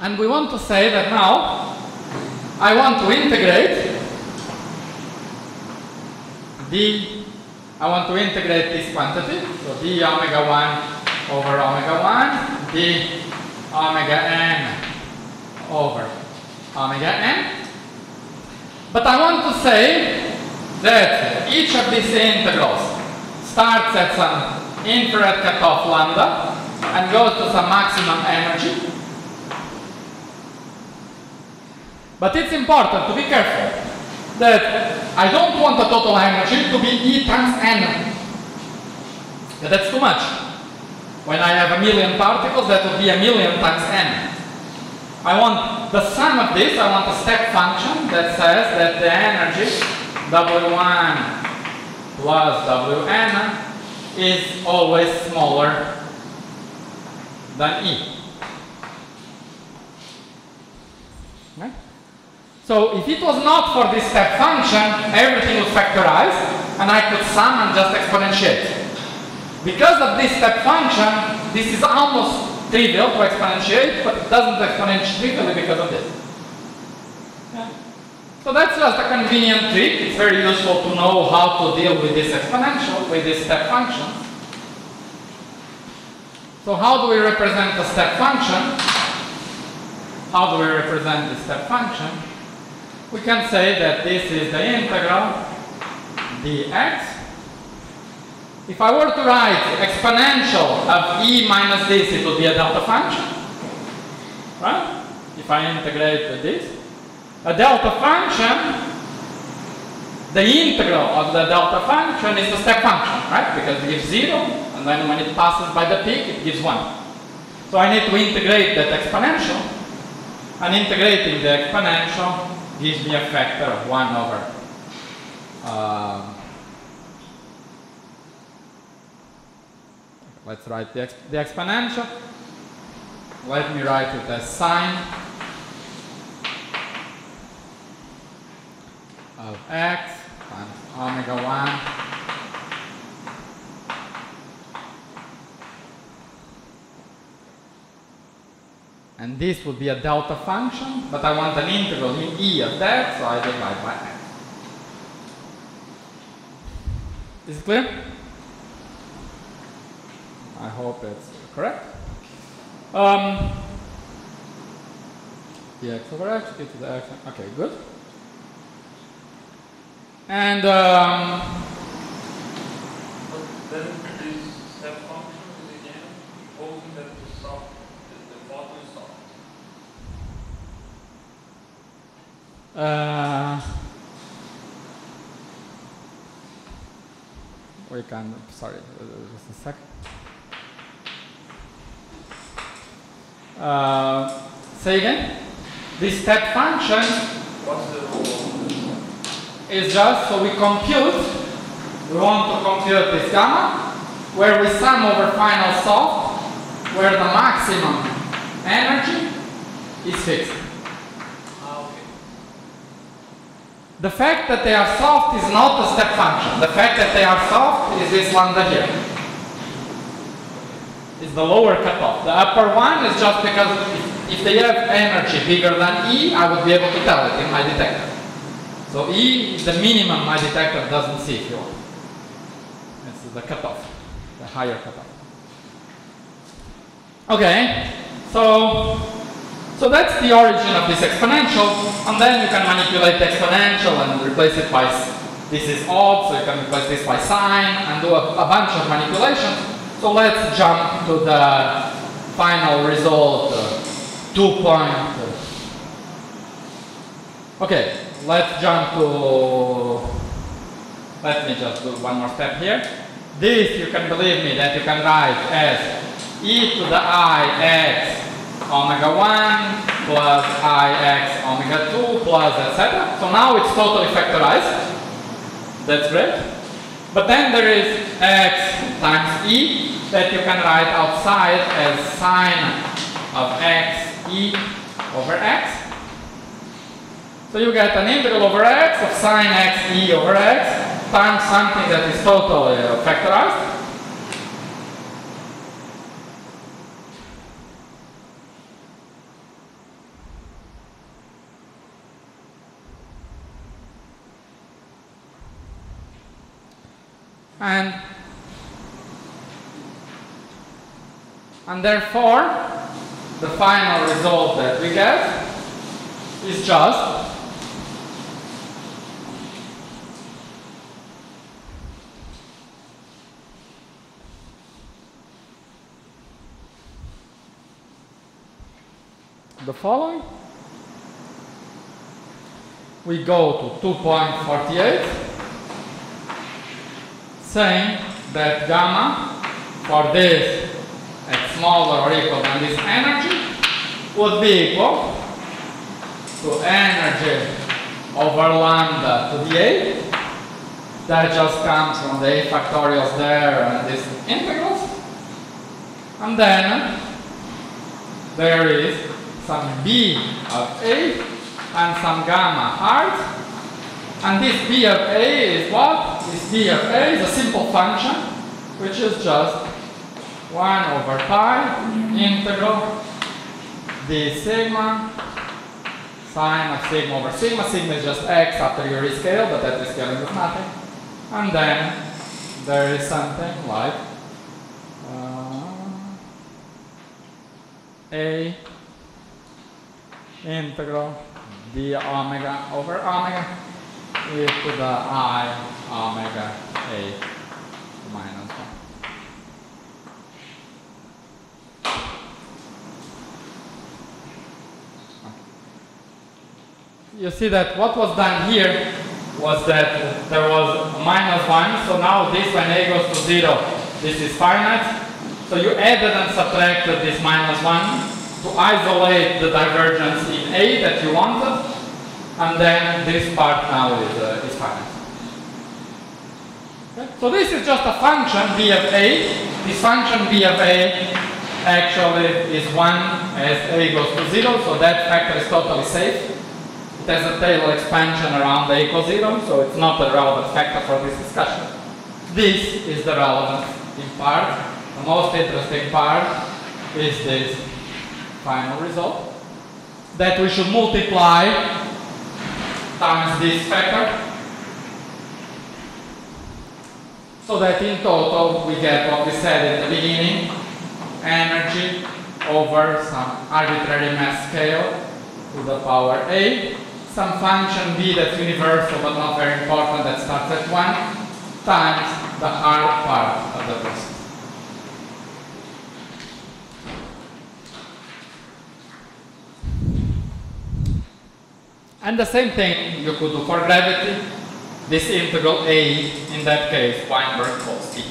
And we want to say that now I want to integrate this quantity, so d omega 1 over omega 1, d omega n over omega n. But I want to say that each of these integrals starts at some infrared cutoff lambda and goes to some maximum energy. But it's important to be careful that I don't want the total energy to be E times N. That's too much. When I have a million particles, that would be a million times N. I want the sum of this, I want a step function that says that the energy W1 plus Wn is always smaller than E. Right? So if it was not for this step function, everything would factorize and I could sum and just exponentiate. Because of this step function, this is almost trivial to exponentiate, but it doesn't exponentiate trivially because of this. Yeah. So that's just a convenient trick. It's very useful to know how to deal with this exponential, with this step function. So how do we represent the step function? How do we represent the step function? We can say that this is the integral dx. If I were to write exponential of e minus this, it would be a delta function, right? If I integrate with this, a delta function, the integral of the delta function is the step function, right? Because it gives 0, and then when it passes by the peak, it gives 1. So I need to integrate that exponential, and integrating the exponential gives me a factor of 1 over let's write the exponential. Let me write it as sine of x times omega 1 and this would be a delta function, but I want an integral in e of that, so I divide by x. Is it clear? I hope it's correct. Dx over x, e to the x, okay, good. And but then this step function is again imposing that the bottom is solved. We can, sorry, just a second. Say again? This step function is just, so we compute, we want to compute this gamma, where we sum over final solved, where the maximum energy is fixed. Okay. The fact that they are solved is not a step function. The fact that they are solved is this lambda here. It's the lower cutoff. The upper one is just because if they have energy bigger than E, I would be able to tell it in my detector. So E is the minimum my detector doesn't see, if you want. This is the cutoff, the higher cutoff. Okay, so that's the origin of this exponential, and then you can manipulate the exponential and replace it by, this is odd, so you can replace this by sine and do a bunch of manipulations. So let's jump to the final result, 2.0. Okay, let's jump to, let me just do one more step here. This, you can believe me, that you can write as e to the I x omega 1 plus I x omega 2 plus etc. So now it's totally factorized. That's great. But then there is x times e, that you can write outside as sine of x e over x. So you get an integral over x of sine x e over x times something that is totally factorized. And therefore, the final result that we get is just the following. We go to 2.48, saying that gamma for this at smaller or equal than this energy would be equal to energy over lambda to the A. That just comes from the A factorials there and these integrals. And then there is some B of A and some gamma hard. And this B of A is what? This B of A is a simple function which is just 1 over pi integral d sigma sine of sigma over sigma. Sigma is just x after you rescale, but that rescaling is nothing. And then there is something like a integral d omega over omega e to the I omega a minus 1. You see that what was done here was that there was minus 1, so now this when a goes to 0, this is finite, So you added and subtracted this -1 to isolate the divergence in A that you wanted, and then this part now is fine. Okay? So this is just a function B of A. This function B of A actually is 1 as A goes to 0, so that factor is totally safe. It has a Taylor expansion around A equals 0, so it's not a relevant factor for this discussion. This is the relevant part. The most interesting part is this final result, that we should multiply times this factor, so that in total we get what we said in the beginning, energy over some arbitrary mass scale to the power A, some function B that's universal but not very important that starts at 1, times the hard part of the process. And the same thing you could do for gravity. This integral A, in that case, Weinberg calls B.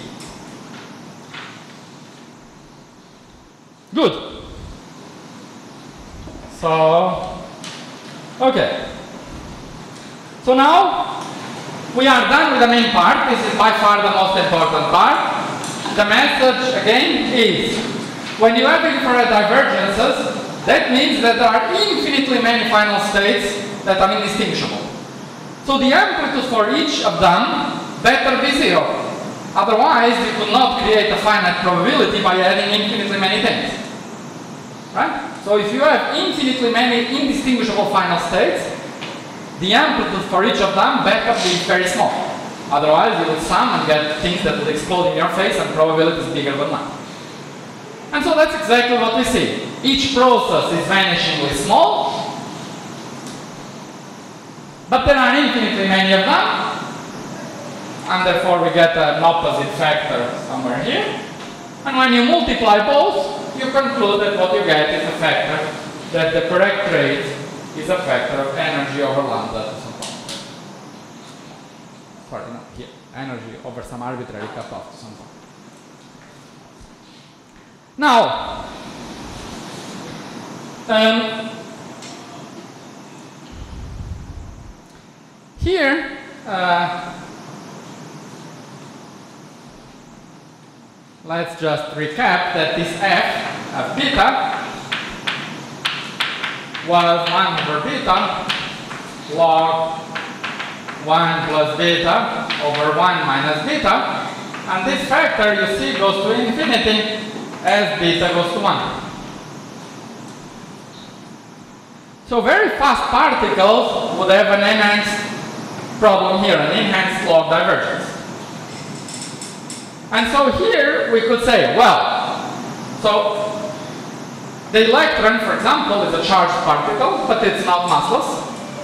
Good. So, okay. So now, we are done with the main part. This is by far the most important part. The message, again, is when you have infrared divergences, that means that there are infinitely many final states that are indistinguishable. So the amplitude for each of them better be 0. Otherwise, you could not create a finite probability by adding infinitely many things. Right? So if you have infinitely many indistinguishable final states, the amplitude for each of them better be very small. Otherwise, you will sum and get things that will explode in your face and probability is bigger than 1. And so that's exactly what we see. Each process is vanishingly small, but there are infinitely many of them, and therefore we get an opposite factor somewhere here. And when you multiply both, you conclude that what you get is a factor, that the correct rate is a factor of energy over lambda. Sorry, not here. Energy over some arbitrary cutoff to some point. Now, here, let's just recap that this f of beta was 1 over beta log 1 plus beta over 1 minus beta, and this factor you see goes to infinity as beta goes to 1. So very fast particles would have an enhanced problem here, an enhanced log divergence. And so here we could say, well, so the electron, for example, is a charged particle, but it's not massless,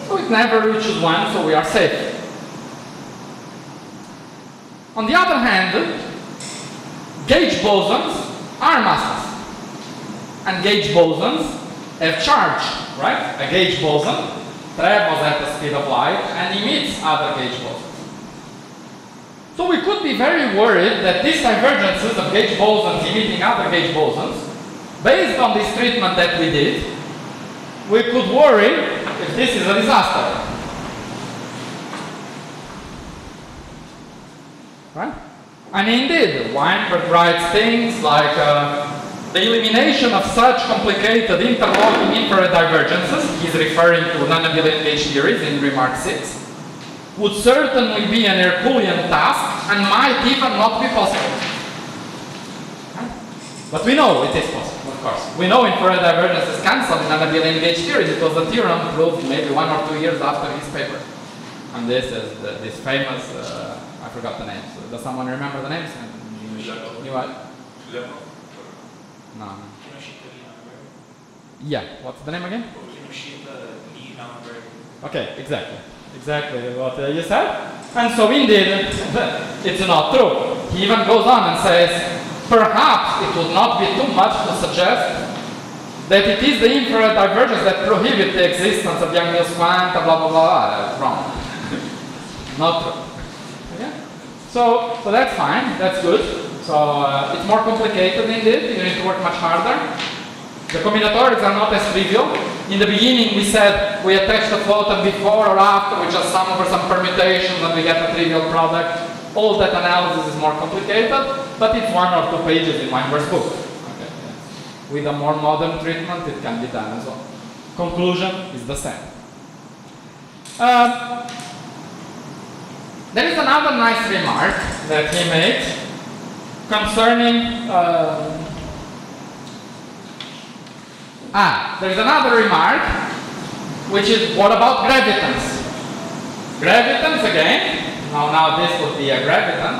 so it never reaches 1, so we are safe. On the other hand, gauge bosons are massless. And gauge bosons have charge, right? A gauge boson travels at the speed of light and emits other gauge bosons. So we could be very worried that these divergences of gauge bosons emitting other gauge bosons, based on this treatment that we did, we could worry if this is a disaster. Right? And indeed, Weinberg writes things like the elimination of such complicated interlocking infrared divergences, he's referring to non-abelian gauge theories in remark 6, would certainly be an Herculean task and might even not be possible. But we know it is possible, of course. We know infrared divergences cancel in non-abelian gauge theories. It was a theorem proved maybe 1 or 2 years after his paper. And this is this famous, I forgot the name. Does someone remember the names? No. Yeah, what's the name again? Okay, exactly. Exactly what you said. And so indeed, it's not true. He even goes on and says, perhaps it would not be too much to suggest that it is the infrared divergence that prohibits the existence of Yang-Mills quanta, blah, blah, blah, wrong. Not true. So that's fine, that's good. So it's more complicated indeed, you need to work much harder. The combinatorics are not as trivial. In the beginning we said we attach the photon before or after, we just sum over some permutations and we get a trivial product. All that analysis is more complicated, but it's 1 or 2 pages in Weinberg's book. Okay. With a more modern treatment it can be done as well. Conclusion is the same. There is another nice remark that he made concerning there is another remark, which is, what about gravitons? Gravitons again, now this would be a graviton.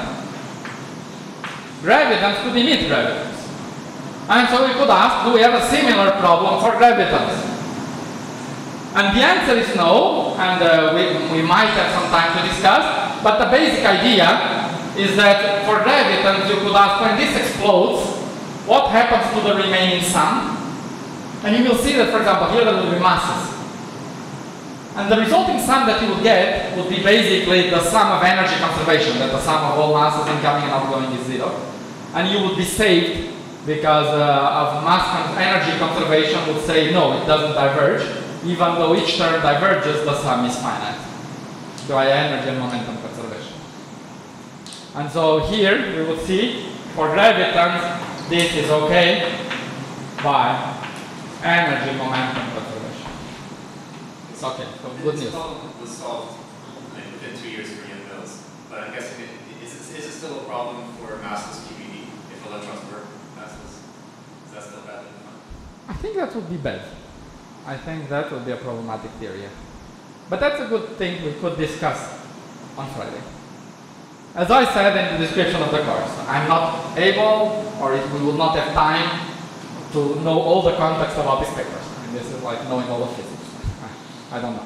Gravitons could emit gravitons. And so we could ask, do we have a similar problem for gravitons? And the answer is no, and we might have some time to discuss, but the basic idea is that for gravitons you could ask, when this explodes, what happens to the remaining sum? And you will see that, for example, here there will be masses. And the resulting sum that you would get would be basically the sum of energy conservation, that the sum of all masses incoming and outgoing is zero. And you would be saved because of energy conservation would say, no, it doesn't diverge. Even though each term diverges, the sum is finite by energy and momentum conservation. And so here we would see, for gravitons, this is okay by energy, momentum, conservation. It's okay. So good news. This problem was solved within 2 years for Yang-Mills, but I'm guessing is it still a problem for massless QED if electrons were massless? Is that still bad? I think that would be bad. I think that would be a problematic theory. Yeah. But that's a good thing we could discuss on Friday. As I said in the description of the course, I'm not able, or we will not have time to know all the context about these papers. I mean, this is like knowing all of physics. I don't know.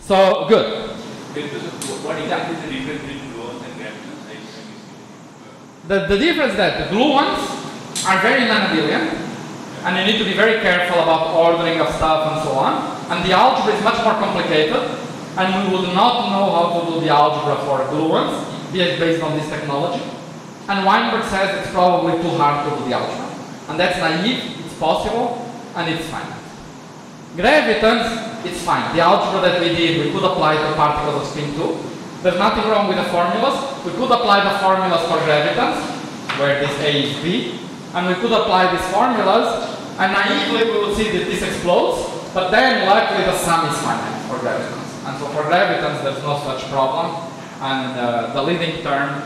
So, good. What exactly is the difference between gluons and gravitons? The difference is that the gluons are very non-abelian, and you need to be very careful about ordering of stuff and so on. And the algebra is much more complicated, and we will not know how to do the algebra for gluons based on this technology. And Weinberg says it's probably too hard to do the algebra. And that's naive, it's possible, and it's finite. Gravitons, it's fine. The algebra that we did, we could apply to particles of spin 2. There's nothing wrong with the formulas. We could apply the formulas for gravitons, where this A is B, and we could apply these formulas, and naively we would see that this explodes, but then luckily the sum is finite for gravitons. And so for gravitons, there's no such problem, and the leading term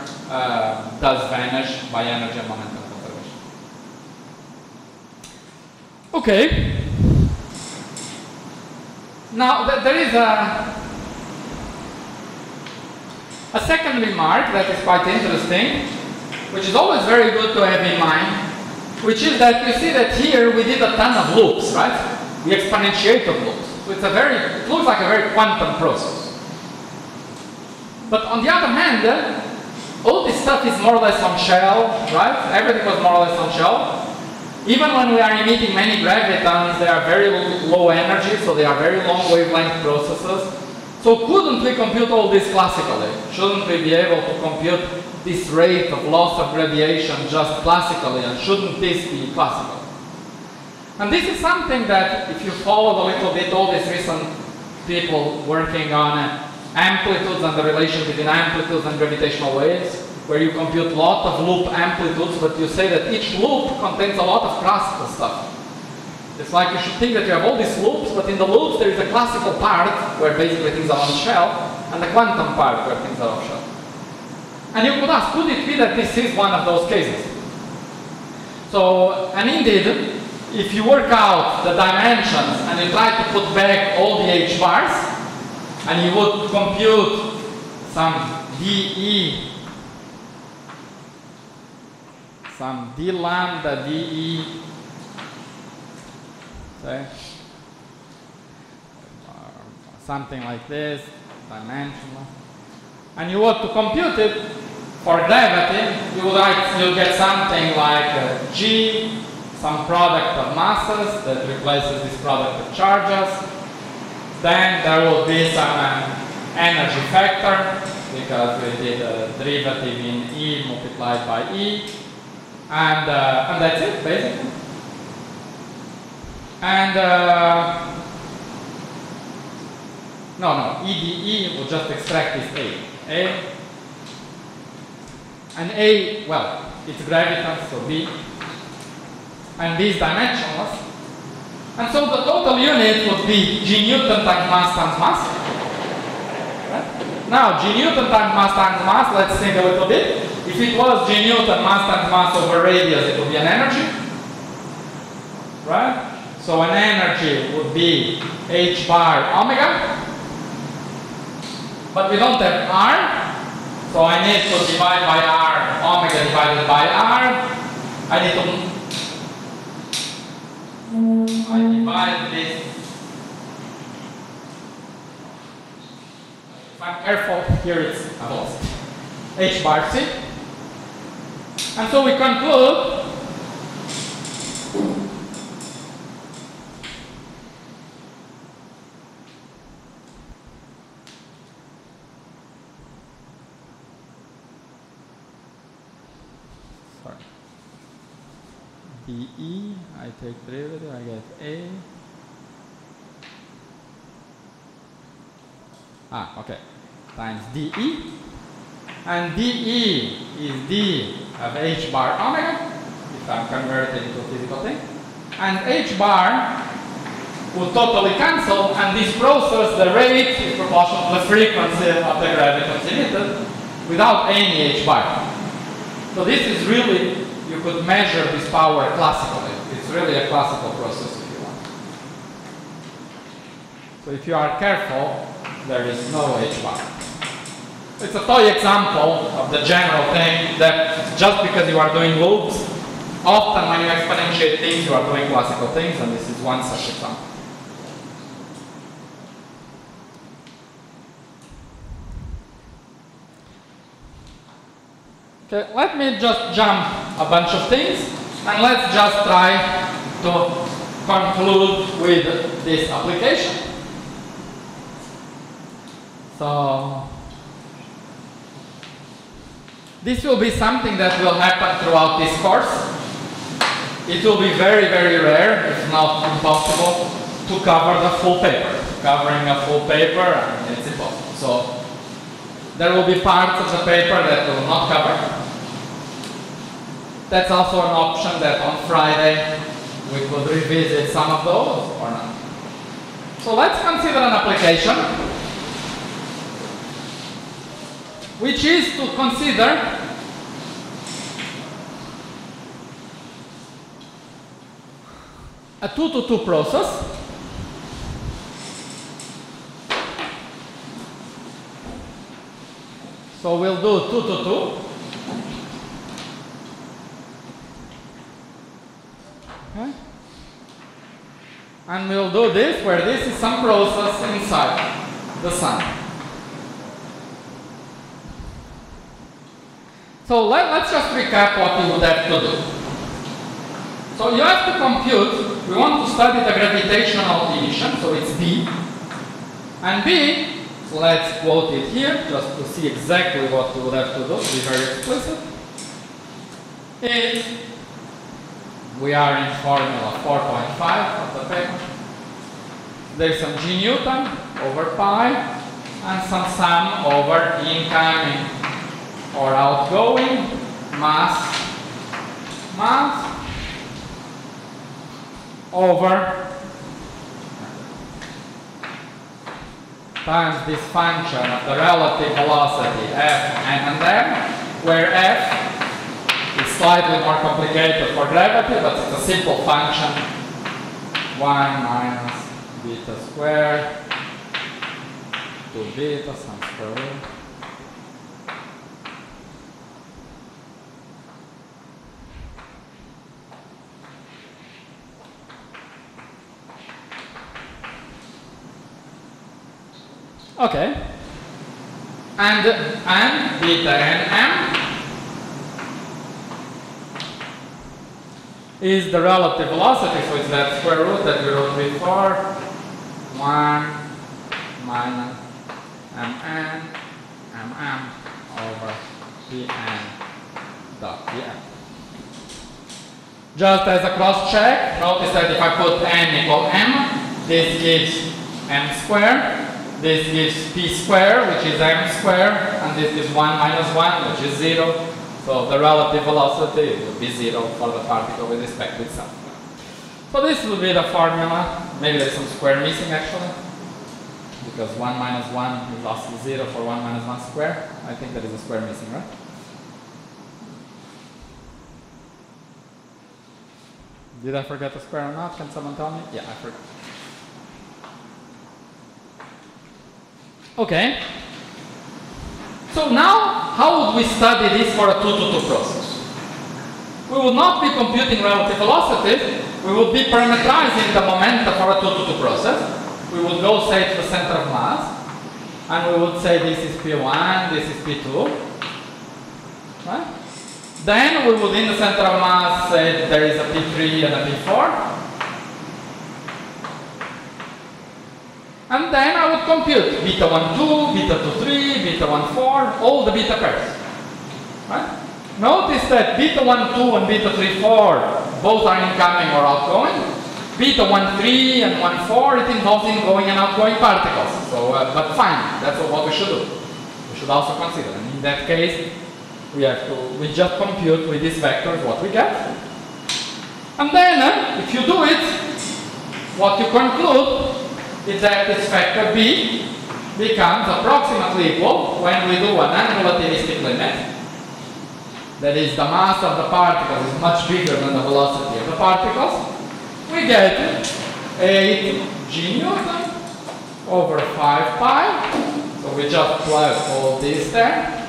does vanish by energy and momentum. Okay. Now there is a second remark that is quite interesting, which is always very good to have in mind, which is that you see that here we did a ton of loops, right? We exponentiated loops. So it's it looks like a very quantum process. But on the other hand, all this stuff is more or less on shell, right? Everything was more or less on shell. Even when we are emitting many gravitons, they are very low energy, so they are very long wavelength processes. So couldn't we compute all this classically? Shouldn't we be able to compute this rate of loss of radiation just classically, and shouldn't this be classical? And this is something that, if you follow a little bit all these recent people working on amplitudes and the relation between amplitudes and gravitational waves, where you compute a lot of loop amplitudes, but you say that each loop contains a lot of classical stuff. It's like you should think that you have all these loops, but in the loops there is a classical part, where basically things are on shell, and the quantum part, where things are off shell. And you could ask, could it be that this is one of those cases? So, and indeed, if you work out the dimensions, and you try to put back all the H bars, and you would compute some dE, some d lambda dE, say, something like this, dimensional. And you want to compute it for gravity, you'll get something like G, some product of masses that replaces this product of charges. Then there will be some energy factor. because we did a derivative in E multiplied by E, and that's it basically. And no, EDE will just extract this A. And A, well, it's gravitance, so B. And B is dimensionless. And so the total unit would be G Newton times mass. Right? Now, G Newton times mass, let's think a little bit. If it was G Newton mass times mass over radius, it would be an energy. Right? So an energy would be h bar omega. But we don't have r, so I need to divide by r, omega divided by r. I need to divide this. If I'm careful, here it's a loss. H bar c. And so we conclude E, I take derivative, I get A. Okay. Times DE. And DE is D of H bar omega, if I'm converting to physical thing. And H bar would totally cancel, and this process, the rate is proportional to the frequency of the gravitons emitted without any H bar. So this is really, you could measure this power classically. It's really a classical process if you want. So if you are careful, there is no H bar. It's a toy example of the general thing that just because you are doing loops, often when you exponentiate things, you are doing classical things, and this is one such example. Let me just jump a bunch of things, and let's just try to conclude with this application. So this will be something that will happen throughout this course. It will be very, very rare, if not impossible, to cover the full paper. Covering a full paper, I mean, it's impossible. So there will be parts of the paper that will not cover. That's also an option that on Friday we could revisit some of those or not. So let's consider an application, which is to consider a 2-to-2 process . So we'll do 2-to-2. Okay. And we'll do this, where this is some process inside the sun. So let's just recap what we would have to do. So you have to compute, we want to study the gravitational emission, so it's B. And B, let's quote it here, just to see exactly what we would have to do, to be very explicit. Is, we are in formula 4.5 of the paper. There's some G Newton over pi, and some sum over incoming or outgoing mass over times this function of the relative velocity f and m, where f is slightly more complicated for gravity, but it's a simple function, 1 minus beta squared, 2 beta, some square root. Okay, and beta and m is the relative velocity, so it's that square root that we wrote before, 1 minus mn mm over Tn dot df. Just as a cross check, notice that if I put n equal m, this gives m squared, this gives p squared, which is m squared, and this is 1 minus 1, which is 0. So the relative velocity will be 0 for the particle with respect to itself. So this will be the formula. Maybe there's some square missing actually, because 1 minus 1 is also 0 for 1 minus 1 squared. I think there is a square missing, right? Did I forget the square or not? Can someone tell me? Yeah, I forgot. Okay. So now, how would we study this for a 2-to-2 process? We would not be computing relative velocities. We would be parametrizing the momentum for a 2-to-2 process. We would go, say, to the center of mass, and we would say this is P1, this is P2, right? Then we would, in the center of mass, say there is a P3 and a P4. And then I would compute beta 1,2, beta 2,3, beta 1,4, all the beta pairs, right? Notice that beta 1,2 and beta 3,4 both are incoming or outgoing. Beta 1,3 and 1,4, it involves ingoing and outgoing particles. So, but fine, that's what we should do. We should also consider. And in that case, we just compute with these vectors what we get. And then, if you do it, what you conclude is that this factor B becomes approximately equal when we do an unrelativistic limit. That is, the mass of the particle is much bigger than the velocity of the particles. We get 8G Newton over 5 pi. So we just plug all this there.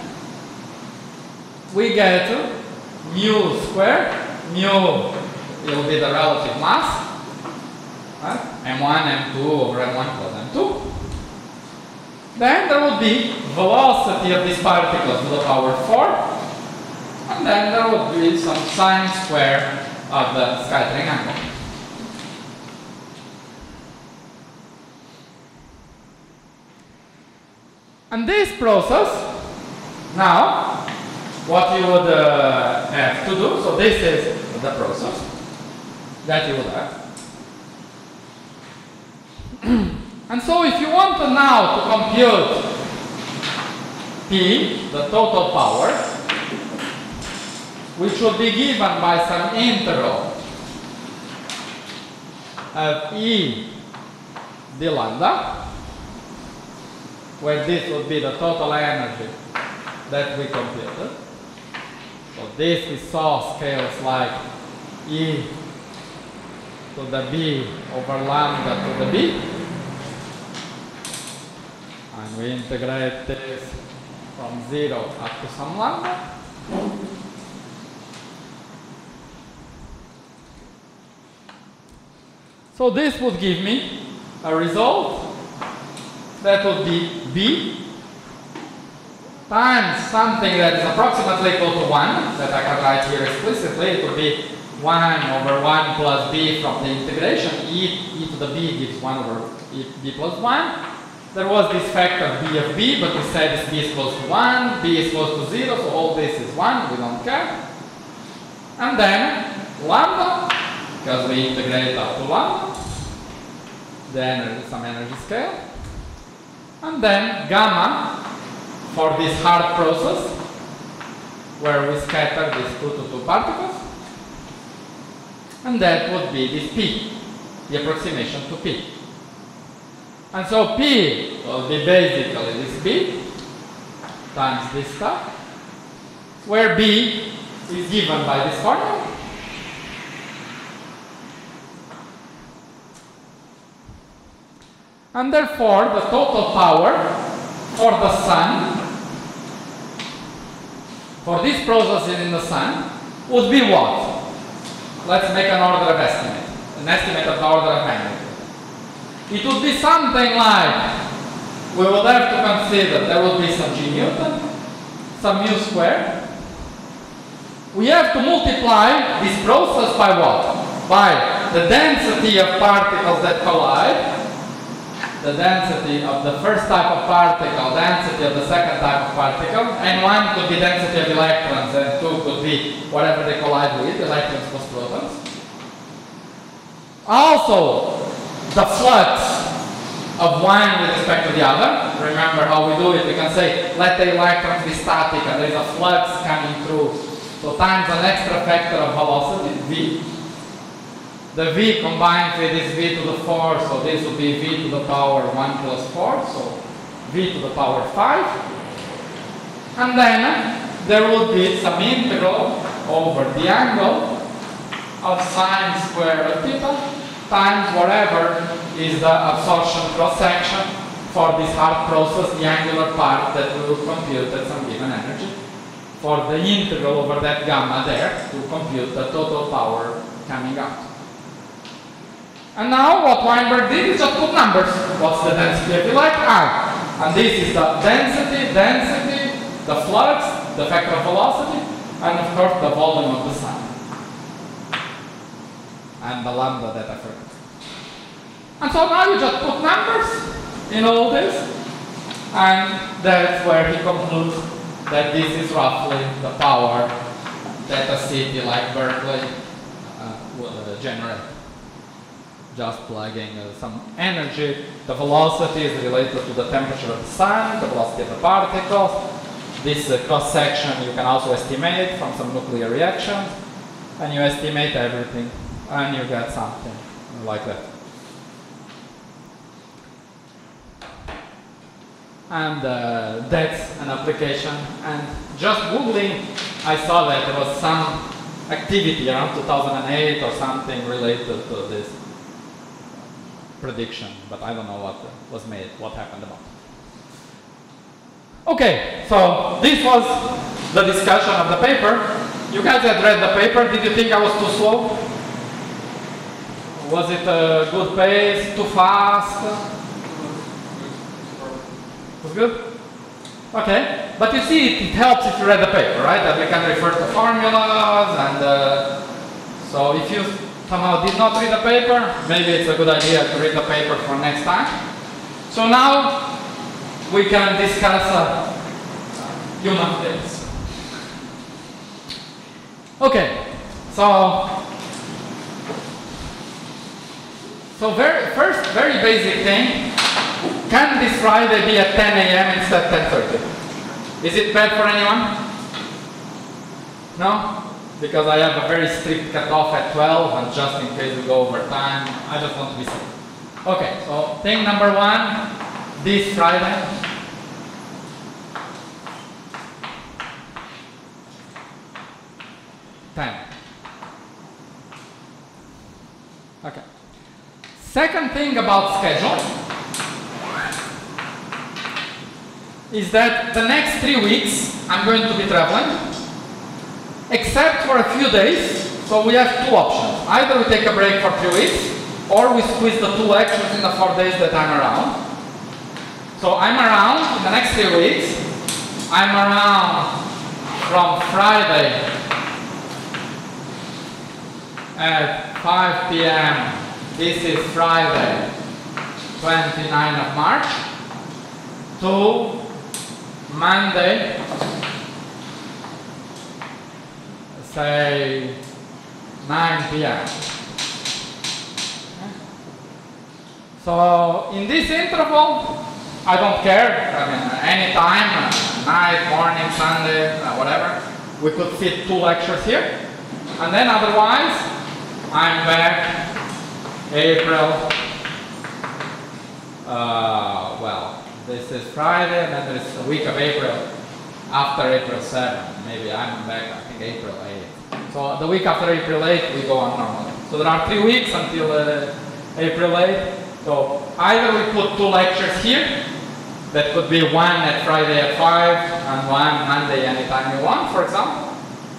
We get mu squared. Mu will be the relative mass. Right? M1, M2 over M1 plus M2. Then there would be velocity of these particles to the power 4. And then there would be some sine squared of the scattering angle. And this process, now, what you would have to do, so this is the process that you would have. And so if you want to now to compute P, the total power, which will be given by some integral of E d lambda, where this would be the total energy that we computed. So this we saw scales like E to the B over lambda to the B. And we integrate this from 0 up to some lambda. So this would give me a result that would be B times something that is approximately equal to 1, that I can write here explicitly. It would be 1 over 1 plus B from the integration. E to the B gives 1 over B plus 1. There was this factor B of B, but we said this B is close to 1, B is close to 0, so all this is 1, we don't care. And then lambda, because we integrate up to lambda, then some energy scale. And then gamma for this hard process where we scatter these 2-to-2 particles, and that would be this P, the approximation to P. And so P will be basically this B times this stuff, where B is given by this formula. And therefore, the total power for the sun, for this process in the sun, would be what? Let's make an order of estimate, an estimate of the order of magnitude. It would be something like, we would have to consider there would be some G Newton, some mu squared. We have to multiply this process by what? By the density of particles that collide, the density of the first type of particle, density of the second type of particle, and one could be density of electrons, and two could be whatever they collide with, electrons plus protons. Also, the flux of one with respect to the other. Remember how we do it, we can say, let the electrons be static, and there is a flux coming through. So times an extra factor of velocity, v. The v combined with this v to the 4, so this would be v to the power 1 plus 4, so v to the power 5. And then there would be some integral over the angle of sine squared of theta times whatever is the absorption cross-section for this hard process, the angular part that we will compute at some given energy, for the integral over that gamma there to compute the total power coming out. And now what Weinberg did is just put numbers. What's the density of the electron? And this is the density, the flux, the vector velocity, and of course the volume of the sun. And the lambda that I forgot. And so now you just put numbers in all this, and that's where he concludes that this is roughly the power that a city like Berkeley will generate. Just plugging some energy. The velocity is related to the temperature of the sun, the velocity of the particles. This cross-section you can also estimate from some nuclear reactions. And you estimate everything. And you get something like that. And that's an application. And just Googling, I saw that there was some activity around 2008 or something related to this prediction, but I don't know what was made, what happened about it. Okay, so this was the discussion of the paper. You guys had read the paper. Did you think I was too slow? Was it a good pace? Too fast? It was good? Okay, but you see it helps if you read the paper, right? That we can refer to formulas, and so if you somehow did not read the paper, maybe it's a good idea to read the paper for next time. So now we can discuss human fields. Okay, so very basic thing. Can this Friday be at 10 a.m. instead of 10:30? Is it bad for anyone? No? Because I have a very strict cutoff at 12, and just in case we go over time, I just want to be safe. Okay, so thing number one, this Friday. Time. Okay. Second thing about schedule is that the next 3 weeks I'm going to be traveling. Except for a few days, so we have two options. Either we take a break for 3 weeks, or we squeeze the two lectures in the 4 days that I'm around. So I'm around in the next 3 weeks. I'm around from Friday at 5 p.m. This is Friday, 29th of March, to Monday, say 9 p.m. So in this interval, I don't care. I mean, any time, night, morning, Sunday, whatever. We could fit two lectures here, and then otherwise, I'm back April. Well, this is Friday, and then there's a week of April after April 7. Maybe I'm back. I think April 8. So the week after April 8th, we go on normally. So there are 3 weeks until April 8th. So either we put two lectures here. That could be one at Friday at 5 and one Monday anytime you want, for example.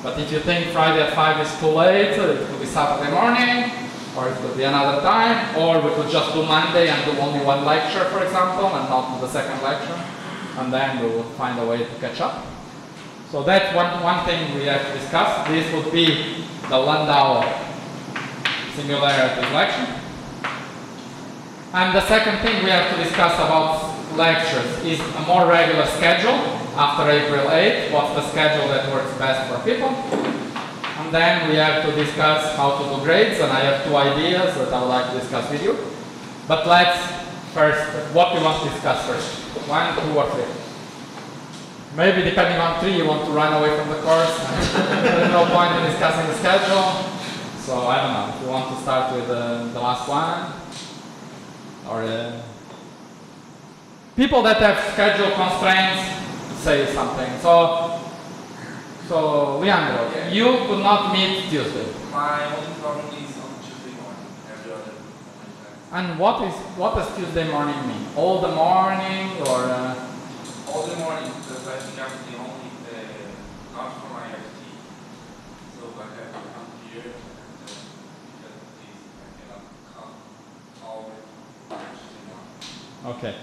But if you think Friday at 5 is too late, it could be Saturday morning, or it could be another time, or we could just do Monday and do only one lecture, for example, and not the second lecture. And then we will find a way to catch up. So that's one thing we have discussed. This would be the Landau singularity selection. And the second thing we have to discuss about lectures is a more regular schedule after April 8th. What's the schedule that works best for people? And then we have to discuss how to do grades, and I have two ideas that I would like to discuss with you. But let's first, what we want to discuss first. One, two, or three. Maybe depending on three, you want to run away from the course. There's no point in discussing the schedule. So I don't know, if you want to start with the last one, or people that have schedule constraints say something. So Leandro, yeah. You could not meet Tuesday. My only problem is on Tuesday morning. Every other morning. And what does Tuesday morning mean? All the morning or? All the morning, because I think I'm the only not for my IT. So like I'm here. Okay.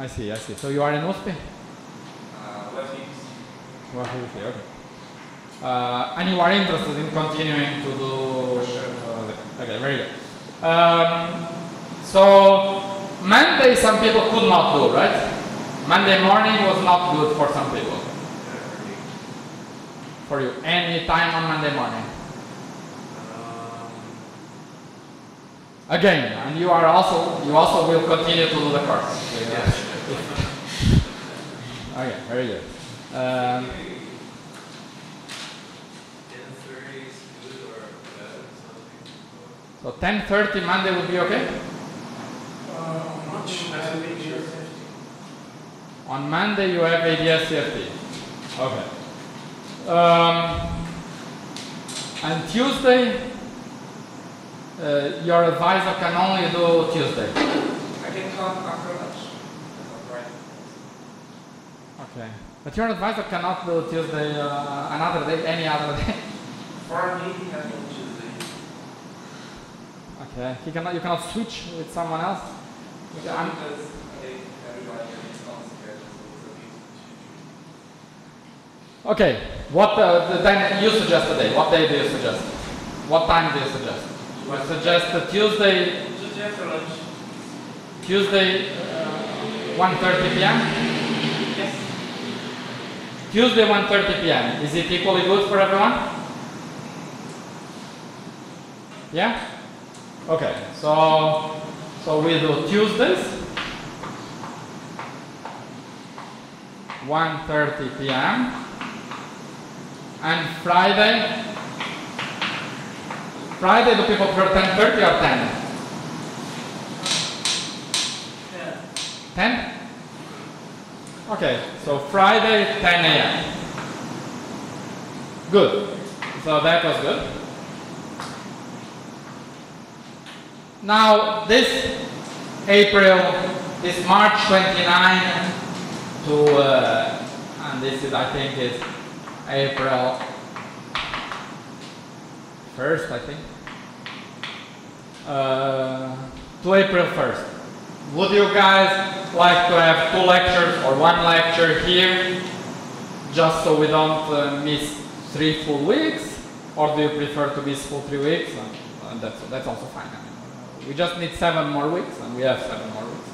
I see. So you are in USP? West East. Okay. And you are interested in continuing to do... Okay, very good. So Monday some people could not do, right? Monday morning was not good for some people. For you, any time on Monday morning? Again, and you also will continue to do the course. Yes. Okay, very good. So 10:30 Monday would be okay? On Monday you have ADS CFT. Okay. And Tuesday. Your advisor can only do Tuesday. I can come after lunch. Okay. But your advisor cannot do Tuesday, another day, any other day. For me, he can do Tuesday. Okay. You cannot switch with someone else? Because everybody is on schedule. Okay. What then you suggest today? What day do you suggest? What time do you suggest? I suggest that Tuesday. Tuesday, 1:30 p.m. Yes. Tuesday 1:30 p.m. Is it equally good for everyone? Yeah. Okay. So we do Tuesdays 1:30 p.m. and Friday. Friday, do people prefer 10:30 or 10? 10? Okay, so Friday, 10 a.m. Good. So that was good. Now, this March 29 to, and this is, I think, is April 1st, I think. To April 1st. Would you guys like to have two lectures or one lecture here just so we don't miss 3 full weeks? Or do you prefer to miss full 3 weeks? And that's also fine. I mean, we just need 7 more weeks and we have 7 more weeks.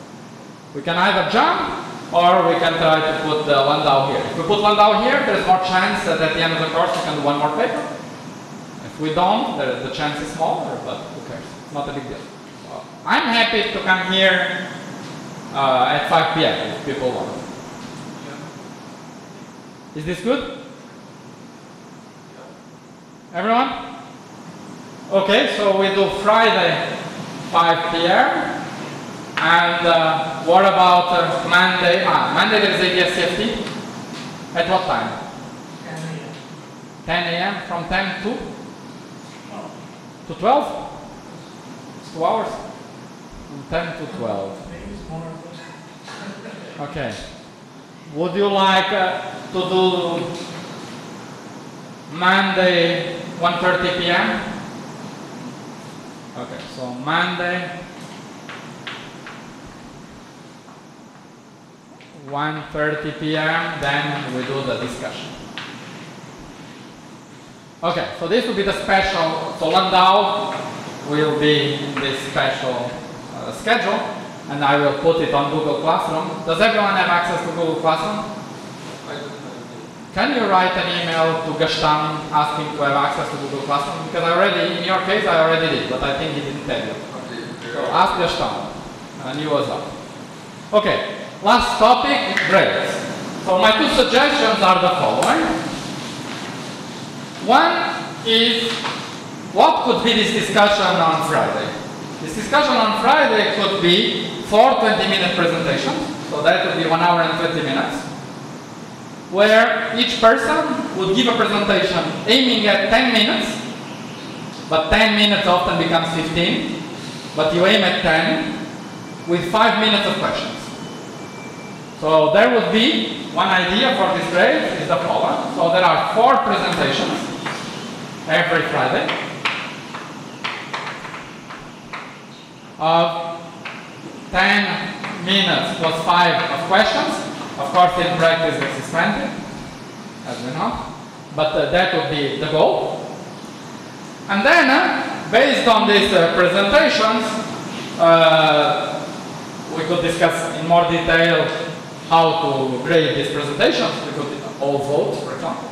We can either jump or we can try to put the Landau here. If we put Landau here, there's more chance that at the end of the course we can do 1 more paper. If we don't, the chance is smaller, but who cares? It's not a big deal. So I'm happy to come here at 5 p.m. if people want. Yeah. Is this good? Yeah. Everyone? Okay, so we do Friday 5 p.m. And what about Monday? Monday there is ADS CFT. At what time? 10 a.m. From 10 to? To 12? It's 2 hours? From 10 to 12. Okay. Would you like to do Monday 1:30 p.m.? Okay, so Monday 1:30 p.m. then we do the discussion. Okay, so this will be the special. So Landau will be in this special schedule, and I will put it on Google Classroom. Does everyone have access to Google Classroom? Can you write an email to Gashtam asking to have access to Google Classroom? Because I already, in your case, I already did, but I think he didn't tell you. So ask Gashtam, and he was up. Okay, last topic, grades. So my two suggestions are the following. One is, what could be this discussion on Friday? This discussion on Friday could be 4 20-minute presentations, so that would be 1 hour and 20 minutes, where each person would give a presentation aiming at 10 minutes, but 10 minutes often becomes 15, but you aim at 10 with 5 minutes of questions. So there would be one idea for this grade is the following. So there are 4 presentations every Friday of 10 minutes plus 5 of questions. Of course, in practice, this is 20, as we know, but that would be the goal. And then, based on these presentations, we could discuss in more detail how to grade these presentations. We could all vote, for example.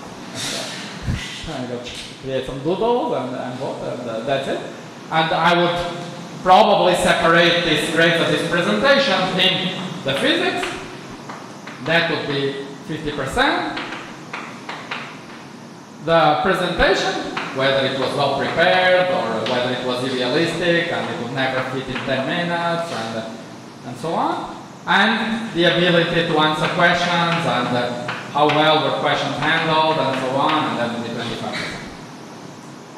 I got to create some doodles and vote, and that's it. And I would probably separate these grades of these presentations in the physics. That would be 50%. The presentation, whether it was well prepared or whether it was idealistic and it would never fit in 10 minutes and so on. And the ability to answer questions and how well were questions handled and so on, and that would be 25%.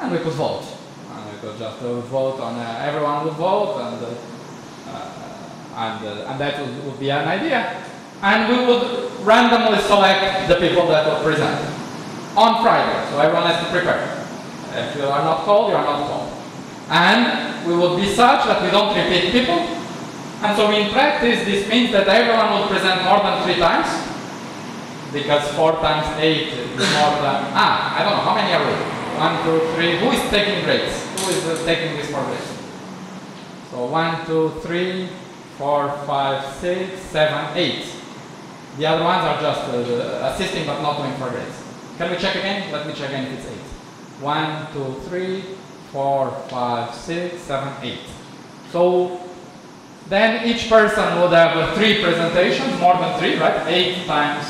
And we could vote. And we could just vote on, everyone would vote, and that would be an idea. And we would randomly select the people that would present on Friday, so everyone has to prepare. If you are not called, you are not called. And we would be such that we don't repeat people. And so in practice, this means that everyone would present more than 3 times, because 4 times 8 is more than, I don't know, how many are we? 1, 2, 3, who is taking grades? Who is taking this for grades? So 1, 2, 3, 4, 5, 6, 7, 8. The other ones are just assisting but not doing for grades. Can we check again? Let me check again if it's 8. 1, 2, 3, 4, 5, 6, 7, 8. So then each person would have 3 presentations, more than 3, right? 8 times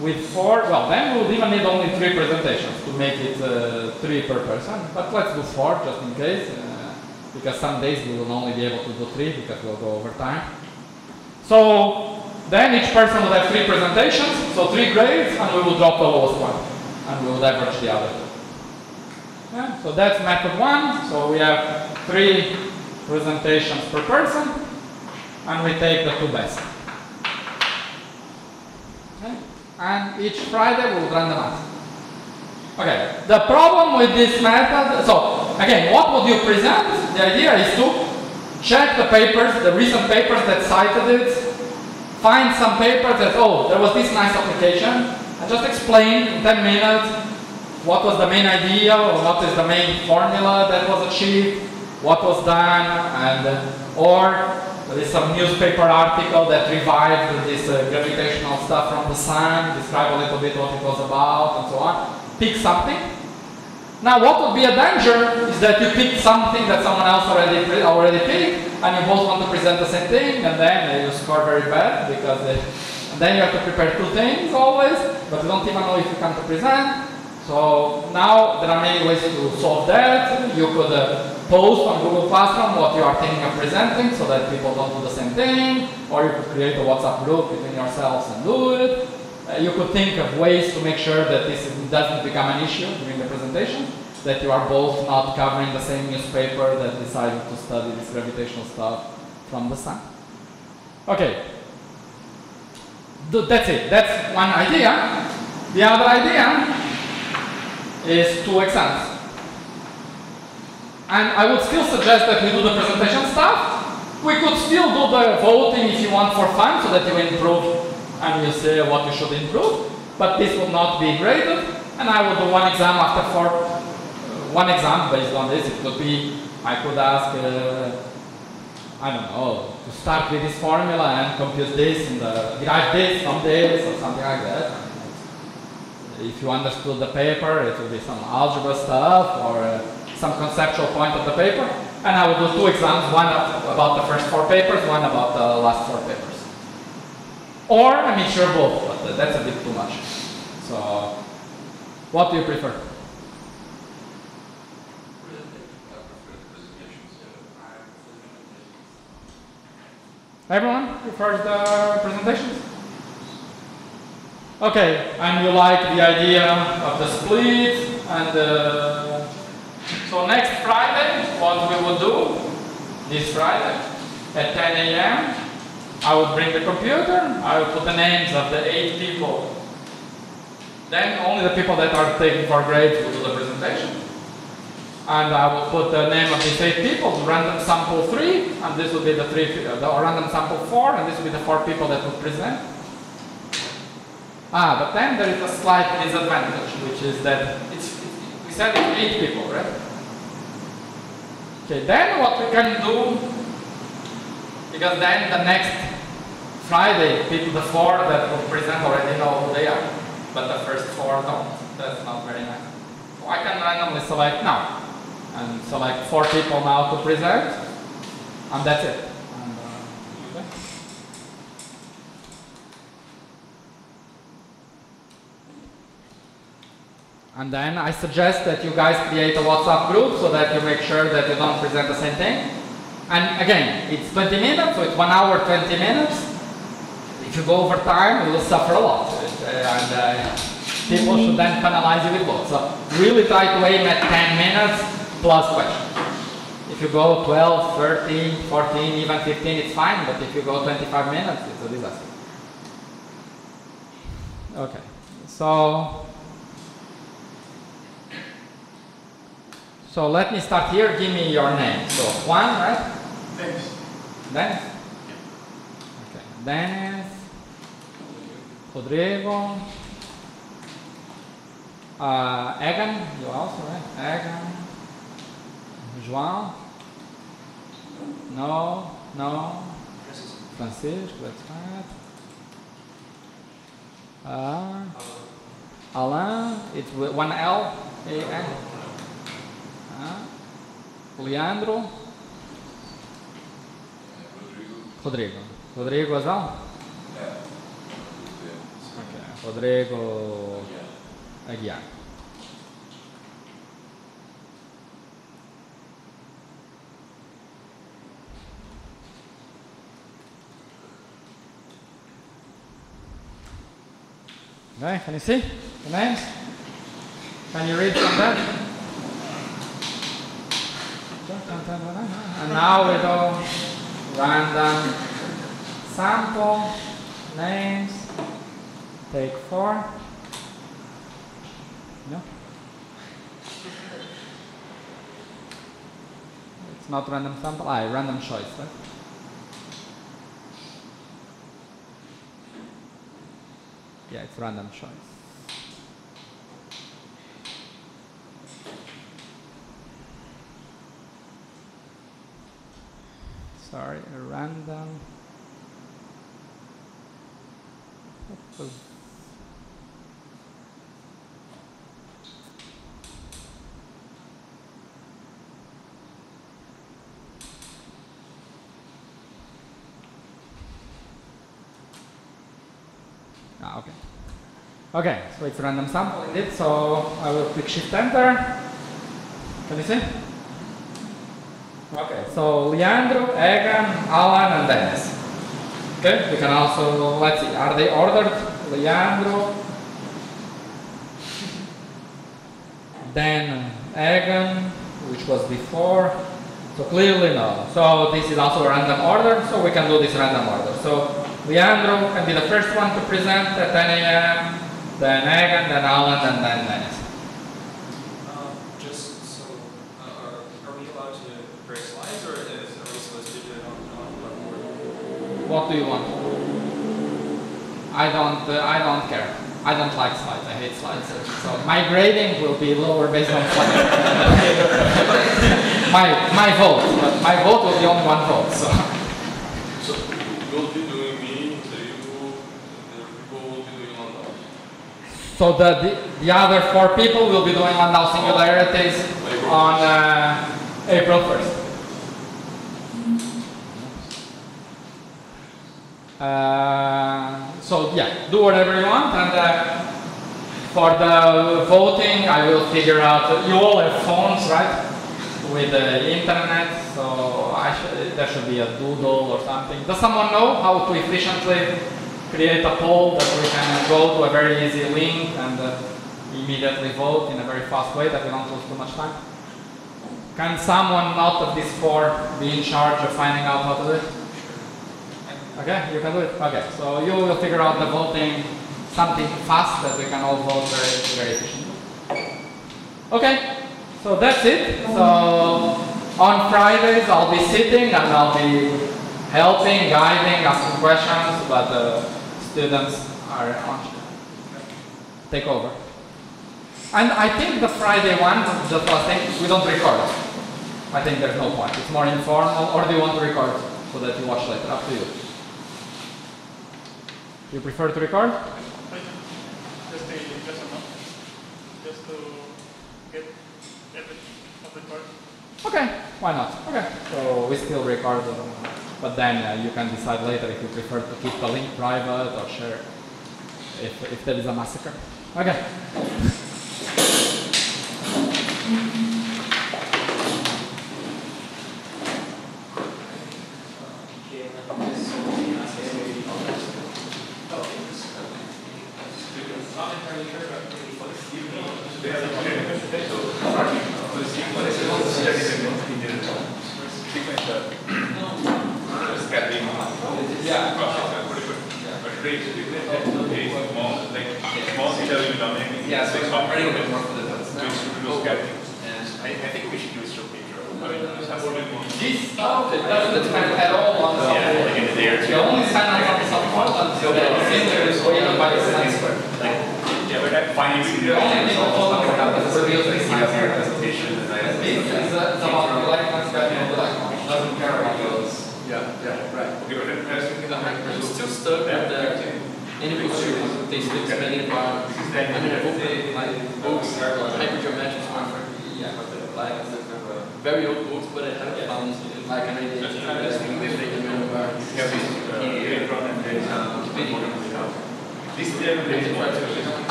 with 4. Well, then we would even need only 3 presentations to make it 3 per person. But let's do 4 just in case, because some days we will only be able to do 3 because we'll go over time. So then each person would have 3 presentations, so 3 grades, and we will drop the lowest one, and we will average the other 2. Yeah, so that's method 1. So we have 3 presentations per person, and we take the 2 best. Okay. And each Friday we will randomize. Okay, the problem with this method, so again, what would you present? The idea is to check the papers, the recent papers that cited it, find some paper that, oh, there was this nice application, and just explain in 10 minutes what was the main idea, or what is the main formula that was achieved, what was done, and or there is some newspaper article that revived this gravitational stuff from the sun, describe a little bit what it was about, and so on. Pick something. Now, what would be a danger is that you pick something that someone else already picked, and you both want to present the same thing, and then you score very bad, because then you have to prepare 2 things always, but you don't even know if you come to present. So now there are many ways to solve that. You could post on Google Classroom what you are thinking of presenting so that people don't do the same thing, or you could create a WhatsApp group between yourselves and do it. You could think of ways to make sure that this doesn't become an issue during the presentation, that you are both not covering the same newspaper that decided to study this gravitational stuff from the sun. Okay, that's it. That's one idea. The other idea is 2 exams. And I would still suggest that we do the presentation stuff. We could still do the voting if you want for fun, so that you improve and you say what you should improve. But this would not be graded. And I would do 1 exam after 4. 1 exam based on this. It could be I could ask, I don't know, to start with this formula and compute this and derive this from this or something like that. If you understood the paper, it would be some algebra stuff or some conceptual point of the paper. And I would do two exams, one about the first four papers, one about the last four papers. Or, I mean, sure, both, but that's a bit too much. So, what do you prefer? Everyone prefers the presentations? Okay, and you like the idea of the split, and so next Friday, what we will do, this Friday, at 10 a.m., I will bring the computer, I will put the names of the 8 people. Then only the people that are taking for grades will do the presentation. And I will put the name of these 8 people, random sample 3, and this will be the random sample 4, and this will be the 4 people that will present. Ah, but then there is a slight disadvantage, which is that we said it's 8 people, right? Okay, then what we can do, because then the next Friday, people, the 4 that will present already know who they are, but the first 4 don't. That's not very nice. So I can randomly select now. And so like 4 people now to present, and that's it. And, okay. And then I suggest that you guys create a WhatsApp group so that you make sure that you don't present the same thing. And again, it's 20 minutes, so it's 1 hour, 20 minutes. If you go over time, you will suffer a lot. And people should then penalize you with both. So really try to aim at 10 minutes plus questions. If you go 12, 13, 14, even 15, it's fine, but if you go 25 minutes, it's a disaster. Okay, so let me start here. Give me your name. So Juan, right? Dennis. Dennis? Okay, Dennis, Rodrigo. Egan, you also, right? Egan, João, no, Francisco, that's right. Alan, it's one L, A-N. Leandro, Rodrigo as well? Yeah. Okay, Rodrigo. Again. Okay, can you see the names? Can you read from that? And now we do random sample names. Take 4. No? It's not random sample, random choice, right? Yeah, it's random choice. Sorry, random. Okay, so it's random sample indeed, so I will click Shift Enter. Can you see? Okay, so Leandro, Egan, Alan, and Dennis. Okay, we can also, let's see, are they ordered? Leandro, then Egan, which was before, so clearly no. So this is also a random order, so we can do this random order. So Leandro can be the first one to present at 10 a.m. Then Egan, then Alan, and then Dennis. Just so, are we allowed to create slides, or are we supposed to do it on the board? What do you want? I don't care. I don't like slides. I hate slides. So my grading will be lower based on slides. my vote, but my vote was the only one vote. So, so the other 4 people will be doing Landau singularities on April 1st. So yeah, do whatever you want, and for the voting I will figure out, you all have phones, right, with the internet, so there should be a doodle or something. Does someone know how to efficiently create a poll that we can go to a very easy link and immediately vote in a very fast way that we don't lose too much time? Can someone out of these 4 be in charge of finding out how to do it? Okay, you can do it. Okay, so you will figure out the voting, something fast that we can all vote very, very efficiently. Okay, so that's it. So on Fridays I'll be sitting and I'll be helping, guiding, asking questions, but the students are on take over. And I think the Friday one, just last thing, we don't record. I think there's no point. It's more informal, or do you want to record so that you watch later? Up to you. You prefer to record? Just to get everything on record. Okay, why not? Okay, so we still record, but then you can decide later if you prefer to keep the link private or share if there is a massacre. Okay.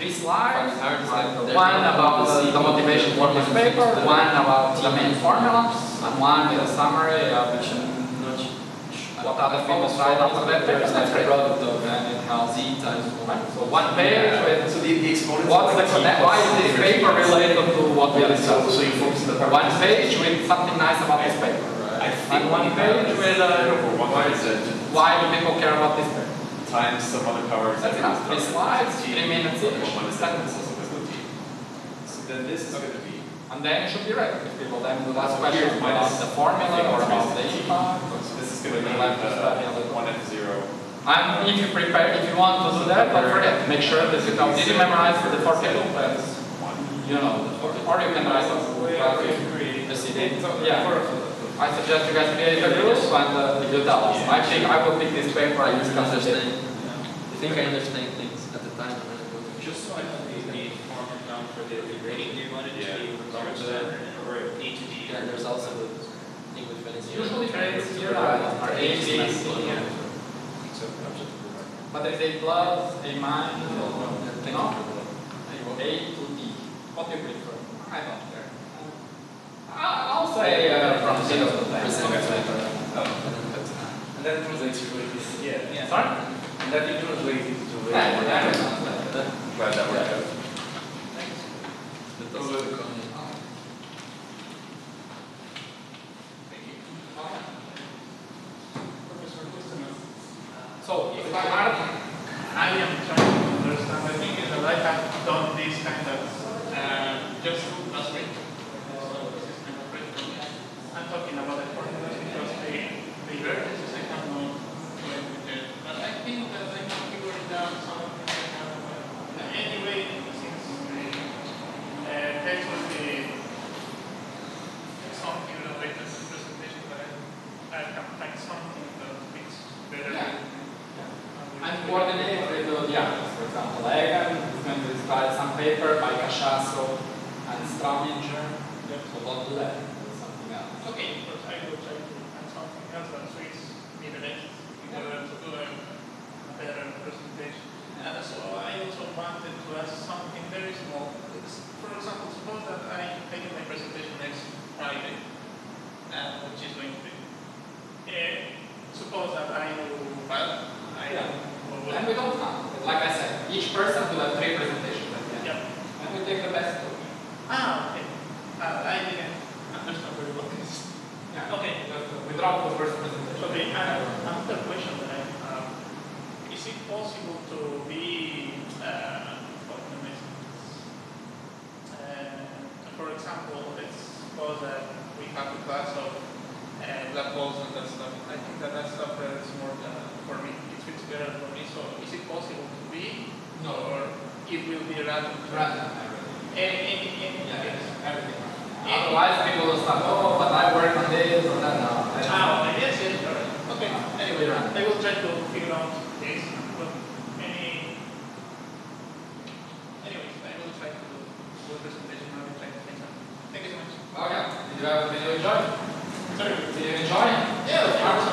3 slides, one about the motivation for this paper, one about the main formula, and one with a summary of what are the famous slides after that paper. That's the product of Z times 1. So one page with the exponents. Why is this paper related to what we are discussing? One page with something nice about this paper. And one page with why do people care about this paper? Times some other power. That's enough. 3 slides, 3 minutes each, sentences. So then this is going to be. And then it should be read. If people then will ask questions about the formula or about the impact. So this is going to be like 1 and 0. And if you prepare, if you want to do that, don't forget. Make sure that you don't really memorize for the 4K plans. You know, or you can write on the CD. Yeah. I suggest you guys create a group and you tell us. I think I will pick this paper and discuss it. I think I understand things at the time. Just so I know the form down for the rating, do you want it to be or A to D? And there's also the English Venezuela. Usually grades here are A, B, C, but there is A plus, A minus, no? A to D. What do you prefer? I don't care. I'll say from 0 to 10%. And then translates to this. Yeah. Sorry? And then you translate it to this. Right, that worked out. Thanks. So, if I am trying to understand the thing is that I have done this kind of just last week. I'm talking about the formulas because they were the second one with it. But I think that I can figure it out something like that. Anyway, since text was the something related to the presentation, but I can find something that fits better. Yeah. And coordinate with the others. For example, Egan is going to describe some paper by Cachasso and Straubinger. So don't do that. Okay, but I will try to find something else that suits me the best in order to do a better presentation. And so I also wanted to ask something very small. For example, suppose that I take my presentation next Friday, which is going to be. Suppose that I will file. And we don't know. Like I said, each person will have 3 presentations. Yeah. And we take the best one. Ah, okay. I didn't understand very well. Yeah. Okay, we drop the first presentation. Okay, another question that I have. Is it possible to be, for example, let's suppose that we have a class of black holes and that stuff. I think that stuff is more for me. It fits better for me. So is it possible to be? No. Or it will be random? Random. Everything. Otherwise, people will start, oh, but I work on this or that now. Yes, right. Okay, anyway, I will try to figure out this. Anyway, I will try to do the presentation. I will try to finish up. Thank you so much. Okay, did you enjoy? Sorry? Did you enjoy? Yeah,